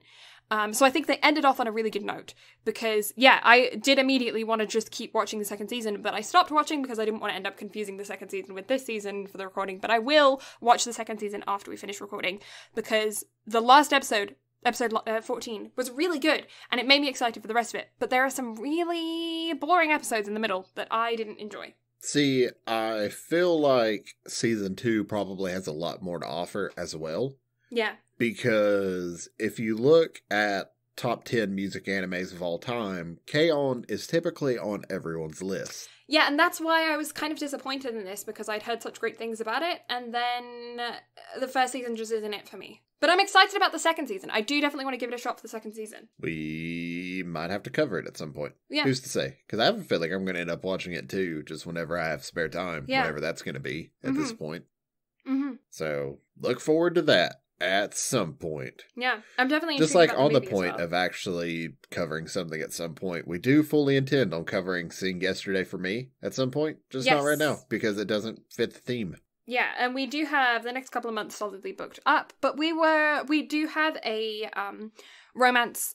Um, so I think they ended off on a really good note because, yeah, I did immediately want to just keep watching the second season, but I stopped watching because I didn't want to end up confusing the second season with this season for the recording. But I will watch the second season after we finish recording because the last episode, episode uh, fourteen, was really good and it made me excited for the rest of it. But there are some really boring episodes in the middle that I didn't enjoy. See, I feel like season two probably has a lot more to offer as well. Yeah. Because if you look at top ten music animes of all time, K-On! Is typically on everyone's list. Yeah, and that's why I was kind of disappointed in this, because I'd heard such great things about it, and then uh, the first season just isn't it for me. But I'm excited about the second season. I do definitely want to give it a shot for the second season. We might have to cover it at some point. Yeah. Who's to say? Because I have a feeling I'm going to end up watching it too, just whenever I have spare time, yeah. whatever that's going to be at mm-hmm. this point. Mm-hmm. So look forward to that at some point. Yeah, I'm definitely just like on the, the point well. of actually covering something at some point. We do fully intend on covering Sing Yesterday for Me at some point, just yes. not right now because it doesn't fit the theme. Yeah, and we do have the next couple of months solidly booked up, but we were we do have a um, romance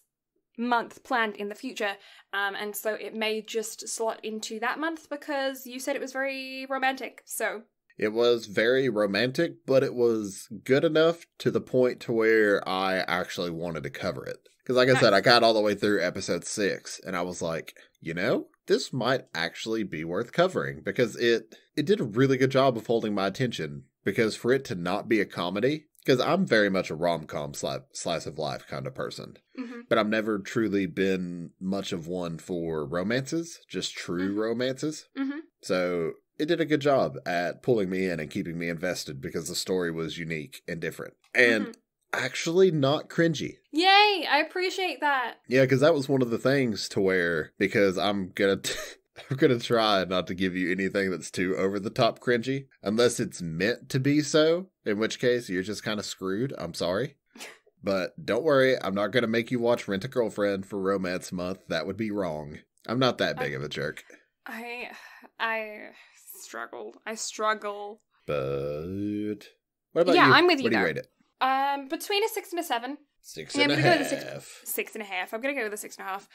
month planned in the future, um, and so it may just slot into that month because you said it was very romantic, so. It was very romantic, but it was good enough to the point to where I actually wanted to cover it. Because like I said, I got all the way through episode six, and I was like, you know, this might actually be worth covering. Because it, it did a really good job of holding my attention. Because for it to not be a comedy, because I'm very much a rom-com sli- slice of life kind of person. Mm-hmm. But I've never truly been much of one for romances, just true mm-hmm. romances. Mm-hmm. So it did a good job at pulling me in and keeping me invested because the story was unique and different. And mm-hmm. actually not cringy. Yay! I appreciate that. Yeah, because that was one of the things to where, because I'm gonna t- I'm gonna try not to give you anything that's too over the top cringy, unless it's meant to be so, in which case you're just kind of screwed. I'm sorry. But don't worry, I'm not gonna make you watch Rent a Girlfriend for Romance Month. That would be wrong. I'm not that big I, of a jerk. I I struggle. I struggle. But what about yeah, you? Yeah, I'm with you. What do you rate it? Um, between a six and a seven. Six and yeah, a half. Six, six and a half. I'm going to go with a six and a half.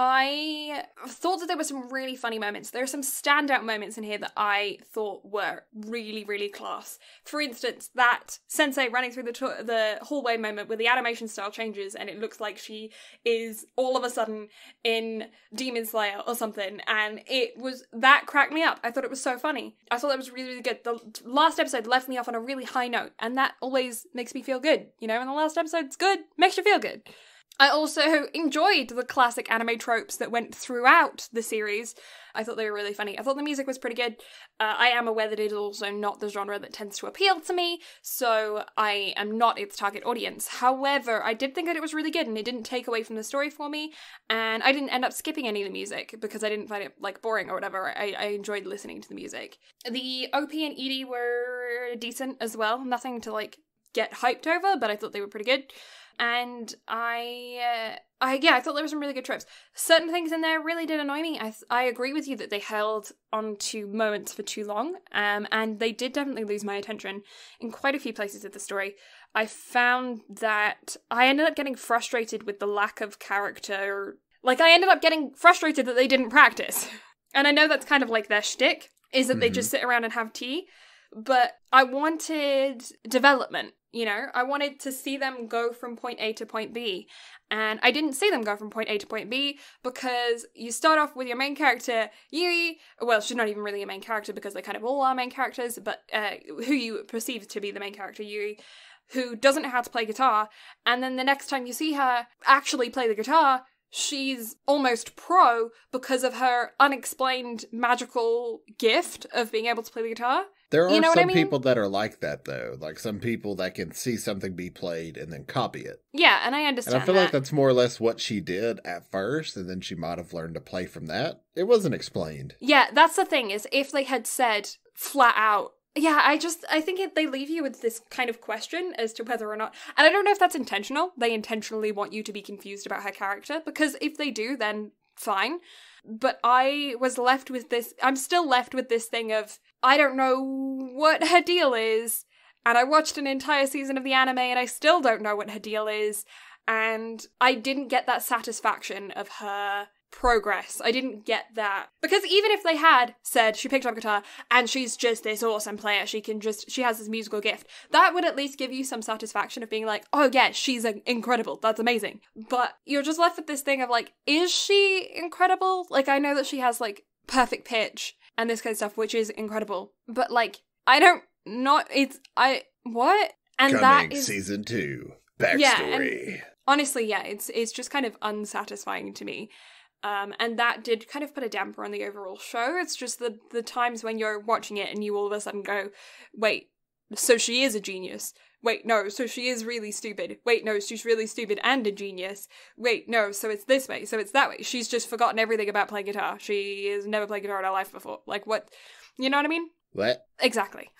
I thought that there were some really funny moments. There are some standout moments in here that I thought were really, really class. For instance, that sensei running through the to- the hallway moment where the animation style changes and it looks like she is all of a sudden in Demon Slayer or something. And it was, that cracked me up. I thought it was so funny. I thought that was really, really good. The last episode left me off on a really high note, and that always makes me feel good. You know, and the last episode's good. Makes you feel good. I also enjoyed the classic anime tropes that went throughout the series. I thought they were really funny. I thought the music was pretty good. Uh, I am aware that it is also not the genre that tends to appeal to me, so I am not its target audience. However, I did think that it was really good, and it didn't take away from the story for me, and I didn't end up skipping any of the music because I didn't find it, like, boring or whatever. I, I enjoyed listening to the music. The O P and E D were decent as well. Nothing to, like, get hyped over, but I thought they were pretty good. And I, uh, I yeah, I thought there were some really good tropes. Certain things in there really did annoy me. I I agree with you that they held onto moments for too long, um, and they did definitely lose my attention in quite a few places of the story. I found that I ended up getting frustrated with the lack of character. Like, I ended up getting frustrated that they didn't practice. And I know that's kind of like their shtick, is that mm-hmm. they just sit around and have tea. But I wanted development. You know, I wanted to see them go from point A to point B, and I didn't see them go from point A to point B because you start off with your main character, Yui, well, she's not even really a main character because they kind of all are main characters, but uh, who you perceive to be the main character, Yui, who doesn't know how to play guitar, and then the next time you see her actually play the guitar, she's almost pro because of her unexplained magical gift of being able to play the guitar. There are you know some I mean? people that are like that, though. Like, some people that can see something be played and then copy it. Yeah, and I understand And I feel that. like that's more or less what she did at first, and then she might have learned to play from that. It wasn't explained. Yeah, that's the thing, is if they had said flat out, yeah, I just, I think it, they leave you with this kind of question as to whether or not, and I don't know if that's intentional. They intentionally want you to be confused about her character, because if they do, then fine. But I was left with this, I'm still left with this thing of, I don't know what her deal is, and I watched an entire season of the anime and I still don't know what her deal is, and I didn't get that satisfaction of her progress. I didn't get that. Because even if they had said she picked up guitar and she's just this awesome player, she can just, she has this musical gift, that would at least give you some satisfaction of being like, oh yeah, she's incredible, that's amazing. But you're just left with this thing of like, is she incredible? Like, I know that she has like perfect pitch and this kind of stuff, which is incredible. But like, I don't not it's I what and Coming that is season two backstory. Yeah, and, honestly, yeah, it's it's just kind of unsatisfying to me. Um, and that did kind of put a damper on the overall show. It's just the, the times when you're watching it and you all of a sudden go, wait, so she is a genius. Wait, no, so she is really stupid. Wait, no, she's really stupid and a genius. Wait, no, so it's this way, so it's that way. She's just forgotten everything about playing guitar. She has never played guitar in her life before. Like, what? You know what I mean? What? Exactly.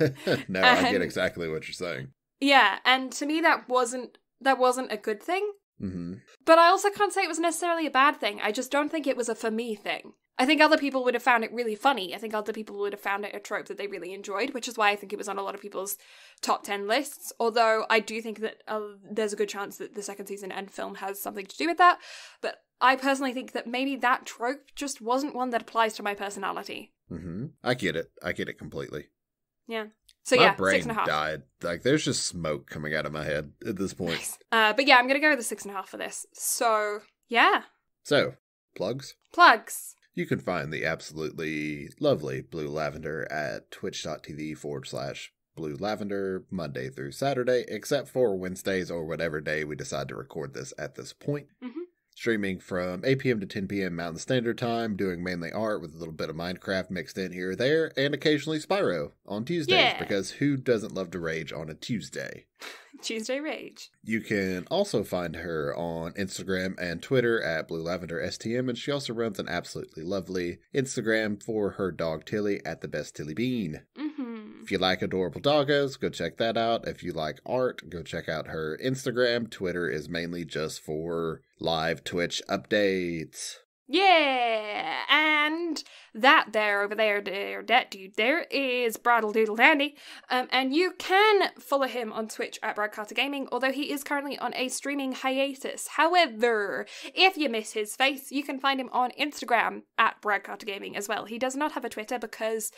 No, and, I get exactly what you're saying. Yeah, and to me that wasn't, that wasn't a good thing. Mm-hmm. But I also can't say it was necessarily a bad thing. I just don't think it was a for me thing. I think other people would have found it really funny. I think other people would have found it a trope that they really enjoyed, which is why I think it was on a lot of people's top ten lists. Although I do think that uh, there's a good chance that the second season and film has something to do with that. But I personally think that maybe that trope just wasn't one that applies to my personality. Mm-hmm. I get it. I get it completely. Yeah. So my yeah, brain six and a half. Died. Like, there's just smoke coming out of my head at this point. Nice. Uh, but yeah, I'm going to go with a six and a half for this. So, yeah. So, plugs? Plugs. You can find the absolutely lovely Blue Lavender at twitch.tv forward slash Blue Lavender Monday through Saturday, except for Wednesdays or whatever day we decide to record this at this point. Mm-hmm. Streaming from eight p.m. to ten p.m. Mountain Standard Time, doing mainly art with a little bit of Minecraft mixed in here or there, and occasionally Spyro on Tuesdays, yeah. Because who doesn't love to rage on a Tuesday? Tuesday Rage. You can also find her on Instagram and Twitter at blue lavender S T M, and she also runs an absolutely lovely Instagram for her dog Tilly at the best Tilly Bean. Mm-hmm. If you like adorable doggos, go check that out. If you like art, go check out her Instagram. Twitter is mainly just for live Twitch updates. Yeah, and that there over there, there, that dude there is Bradle Doodle Dandy, um, and you can follow him on Twitch at Brad Carter Gaming, although he is currently on a streaming hiatus. However, if you miss his face, you can find him on Instagram at Brad Carter Gaming as well. He does not have a Twitter because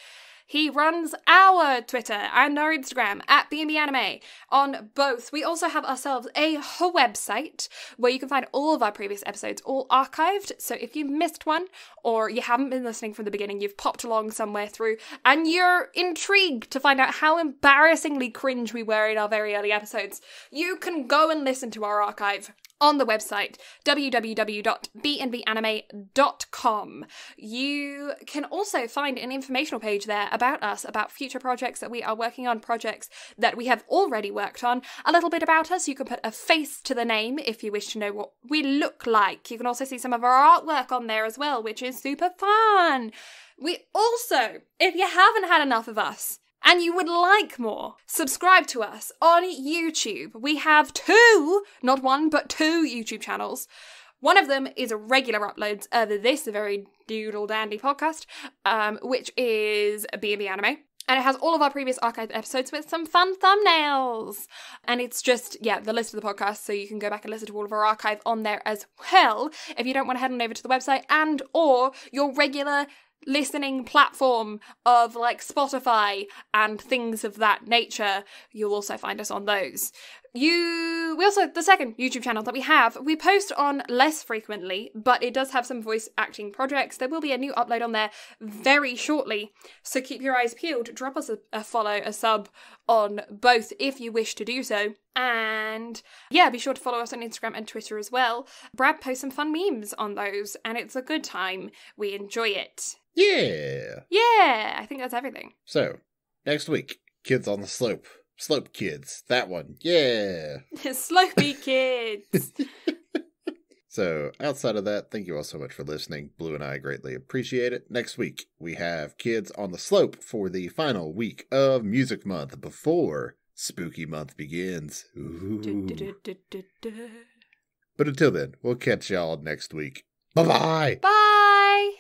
he runs our Twitter and our Instagram at BnB Anime on both. We also have ourselves a whole website where you can find all of our previous episodes, all archived. So if you missed one or you haven't been listening from the beginning, you've popped along somewhere through and you're intrigued to find out how embarrassingly cringe we were in our very early episodes, you can go and listen to our archive on the website w w w dot b n b anime dot com. You can also find an informational page there about us, about future projects that we are working on, projects that we have already worked on, a little bit about us. You can put a face to the name if you wish to know what we look like. You can also see some of our artwork on there as well, which is super fun. We also, if you haven't had enough of us, and you would like more, subscribe to us on YouTube. We have two, not one, but two YouTube channels. One of them is regular uploads of this very doodle dandy podcast, um, which is BnB Anime. And it has all of our previous archived episodes with some fun thumbnails. And it's just, yeah, the list of the podcast, so you can go back and listen to all of our archive on there as well, if you don't want to head on over to the website and or your regular listening platform of like Spotify and things of that nature. You'll also find us on those. You, we also, the second YouTube channel that we have, we post on less frequently, but it does have some voice acting projects. There will be a new upload on there very shortly, so keep your eyes peeled. Drop us a, a follow, a sub on both if you wish to do so. And yeah, be sure to follow us on Instagram and Twitter as well. Brad posts some fun memes on those, and it's a good time. We enjoy it. Yeah. Yeah, I think that's everything. So, next week, Kids on the Slope. Slope Kids, that one, yeah. Slopey Kids. So, outside of that, thank you all so much for listening. Blue and I greatly appreciate it. Next week, we have Kids on the Slope for the final week of Music Month before Spooky Month begins. Ooh. Du, du, du, du, du. But until then, we'll catch y'all next week. Bye-bye! Bye!